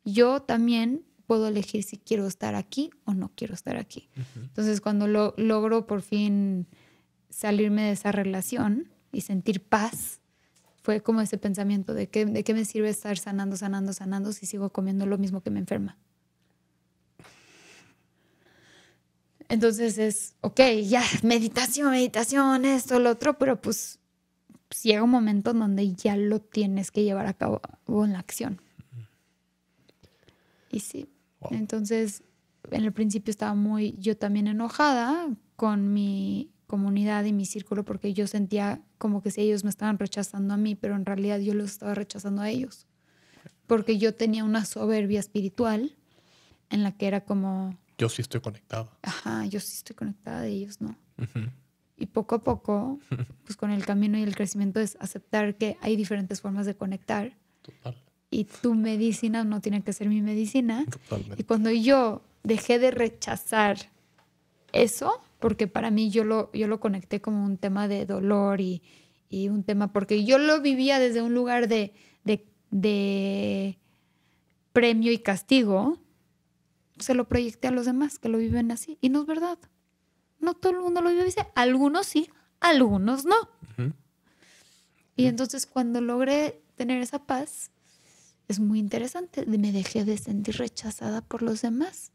yo también puedo elegir si quiero estar aquí o no quiero estar aquí. Uh-huh. Entonces, cuando logro por fin salirme de esa relación y sentir paz, fue como ese pensamiento de ¿de qué me sirve estar sanando si sigo comiendo lo mismo que me enferma? Entonces es, ok, ya, meditación, esto, lo otro, pero pues llega un momento en donde ya lo tienes que llevar a cabo en la acción. Y sí, wow. Entonces en el principio estaba yo también enojada con mi comunidad y mi círculo porque yo sentía como que si ellos me estaban rechazando a mí, pero en realidad yo los estaba rechazando a ellos. Porque yo tenía una soberbia espiritual en la que era como... Yo sí estoy conectada. Ajá, yo sí estoy conectada de ellos, ¿no? Uh-huh. Y poco a poco, pues con el camino y el crecimiento es aceptar que hay diferentes formas de conectar. Total. Y tu medicina no tiene que ser mi medicina. Totalmente. Y cuando yo dejé de rechazar eso, porque para mí yo lo conecté como un tema de dolor y un tema... Porque yo lo vivía desde un lugar de premio y castigo. Se lo proyecté a los demás que lo viven así. Y no es verdad. No todo el mundo lo vive así. Algunos sí, algunos no. Uh-huh. Y entonces cuando logré tener esa paz, es muy interesante. Me dejé de sentir rechazada por los demás.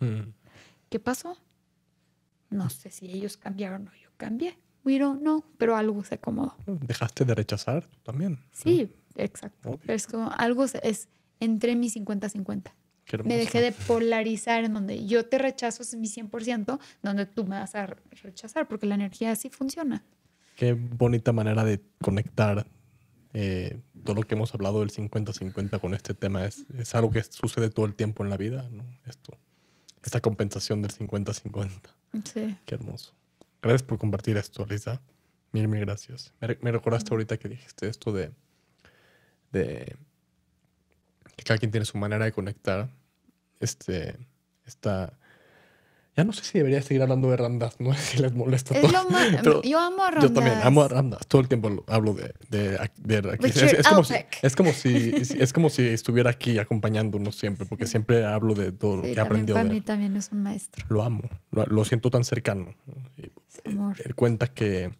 Uh-huh. ¿Qué pasó? No sé si ellos cambiaron o yo cambié. No, pero algo se acomodó. Dejaste de rechazar tú también. Sí, exacto. Obvio. Es como algo es entre mi 50-50. Me dejé de polarizar en donde yo te rechazo es mi 100%, donde tú me vas a rechazar, porque la energía así funciona. Qué bonita manera de conectar todo lo que hemos hablado del 50-50 con este tema. Es algo que sucede todo el tiempo en la vida, ¿no? Esta compensación del 50-50. Sí. Qué hermoso. Gracias por compartir esto, Aliza. Mil gracias. Me recordaste ahorita que dijiste esto de que cada quien tiene su manera de conectar. Ya no sé si debería seguir hablando de Ram Dass, no sé si les molesta. Yo amo a Ram Dass. Yo también amo a Ram Dass. Todo el tiempo hablo de aquí. Es como si estuviera aquí acompañándonos siempre, porque siempre hablo de todo lo que he aprendido. Para mí también es un maestro. Lo amo. Lo siento tan cercano. Él cuenta que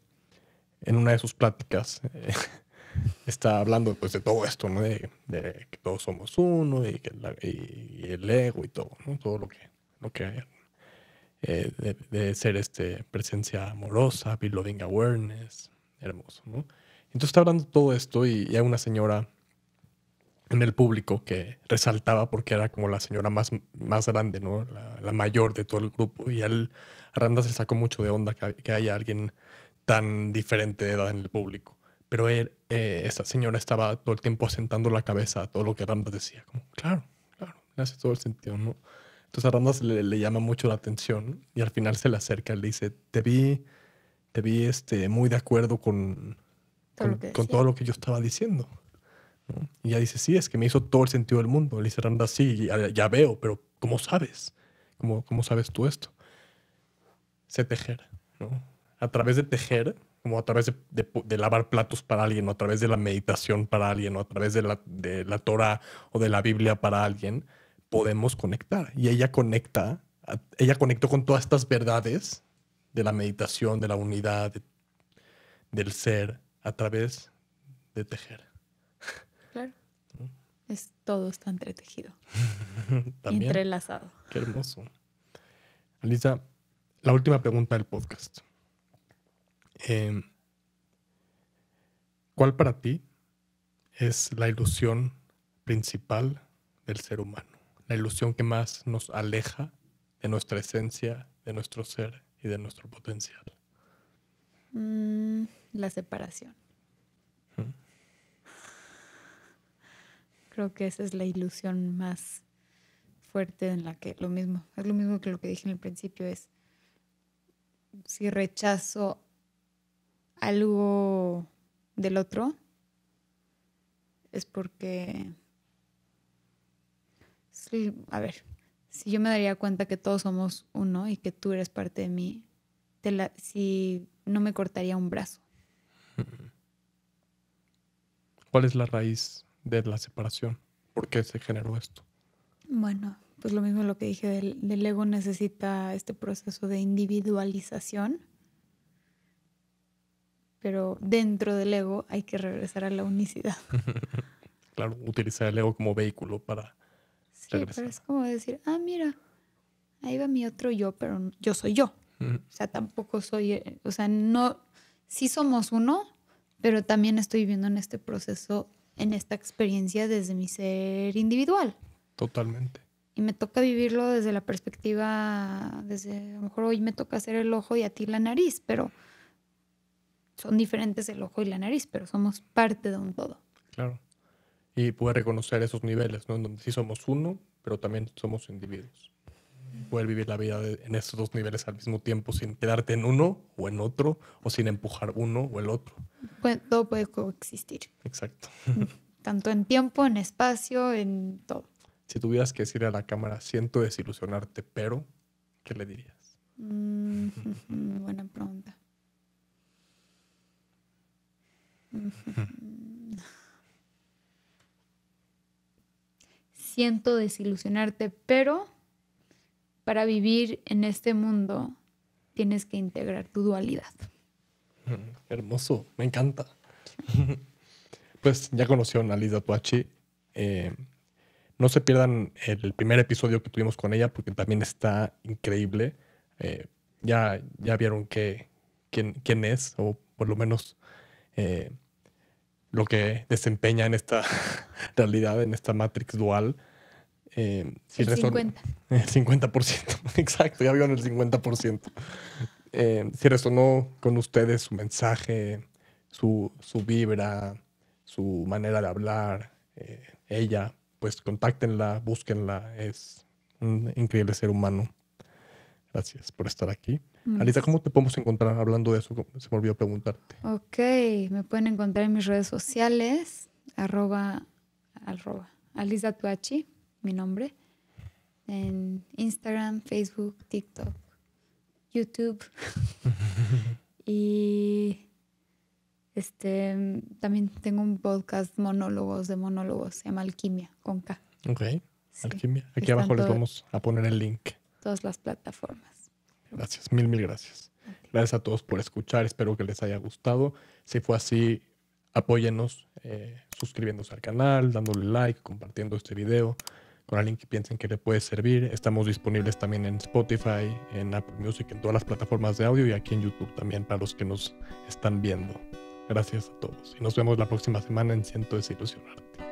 en una de sus pláticas... está hablando pues, de todo esto, ¿no? De que todos somos uno y el ego y todo, ¿no? Todo lo que hay de ser presencia amorosa, beloved awareness, hermoso, ¿no? Entonces está hablando todo esto y hay una señora en el público que resaltaba porque era como la señora más grande, ¿no? La mayor de todo el grupo. Y a Ram Dass se sacó mucho de onda que haya alguien tan diferente de edad en el público. Pero esa señora estaba todo el tiempo asentando la cabeza a todo lo que Ram Dass decía. Como, claro, claro, le hace todo el sentido, ¿no? Entonces a Ram Dass le llama mucho la atención y al final se le acerca y le dice, te vi muy de acuerdo con todo lo que yo estaba diciendo, ¿no? Y ella dice, sí, es que me hizo todo el sentido del mundo. Le dice Ram Dass, sí, ya veo, pero ¿cómo sabes? ¿Cómo sabes tú esto? Sé tejer, ¿no? A través de tejer, como a través de lavar platos para alguien, o a través de la meditación para alguien, o a través de la Torah o de la Biblia para alguien, podemos conectar. Y ella conectó con todas estas verdades de la meditación, de la unidad, del ser, a través de tejer. Claro. Todo está entretejido. También. Entrelazado. Qué hermoso. Aliza, la última pregunta del podcast. ¿Cuál para ti es la ilusión principal del ser humano? La ilusión que más nos aleja de nuestra esencia, de nuestro ser y de nuestro potencial. La separación. Creo que esa es la ilusión más fuerte en la que es lo mismo que lo que dije en el principio, es si rechazo algo del otro es porque, a ver, si yo me daría cuenta que todos somos uno y que tú eres parte de mí, si no me cortaría un brazo. ¿Cuál es la raíz de la separación? ¿Por qué se generó esto? Bueno, pues lo mismo lo que dije del ego, necesita este proceso de individualización. Pero dentro del ego hay que regresar a la unicidad. Claro, utilizar el ego como vehículo para regresar. Pero es como decir, mira, ahí va mi otro yo, pero yo soy yo. O sea, tampoco soy... O sea, no... Sí somos uno, pero también estoy viviendo en este proceso, en esta experiencia desde mi ser individual. Totalmente. Y me toca vivirlo desde la perspectiva... Desde, a lo mejor hoy me toca hacer el ojo y a ti la nariz, pero... Son diferentes el ojo y la nariz, pero somos parte de un todo. Claro. Y poder reconocer esos niveles, ¿no? En donde sí somos uno, pero también somos individuos. Poder vivir la vida en esos dos niveles al mismo tiempo, sin quedarte en uno o en otro, o sin empujar uno o el otro. Todo puede coexistir. Exacto. Tanto en tiempo, en espacio, en todo. Si tuvieras que decir a la cámara, siento desilusionarte, pero, ¿qué le dirías? Buena pregunta. Siento desilusionarte, pero para vivir en este mundo tienes que integrar tu dualidad. Hermoso, me encanta. Pues ya conocieron a Aliza Tuachi. No se pierdan el primer episodio que tuvimos con ella porque también está increíble. Ya vieron quién es, o por lo menos lo que desempeña en esta realidad, en esta Matrix dual. El 50%. El 50%, exacto, ya vieron el 50%. Si resonó con ustedes su mensaje, su vibra, su manera de hablar, ella, pues contáctenla, búsquenla. Es un increíble ser humano. Gracias por estar aquí. Aliza, ¿cómo te podemos encontrar? Hablando de eso, se me olvidó preguntarte. Ok, me pueden encontrar en mis redes sociales, @ Aliza Tuachi, mi nombre, en Instagram, Facebook, TikTok, YouTube. Y también tengo un podcast, monólogos, se llama Alquimia, con K. Ok, sí, Alquimia. Aquí abajo les vamos a poner el link. Todas las plataformas. Gracias, mil gracias. Gracias a todos por escuchar. Espero que les haya gustado. Si fue así, apóyennos suscribiéndose al canal, dándole like, compartiendo este video con alguien que piensen que le puede servir. Estamos disponibles también en Spotify, en Apple Music, en todas las plataformas de audio y aquí en YouTube también para los que nos están viendo. Gracias a todos y nos vemos la próxima semana en Siento Desilusionarte.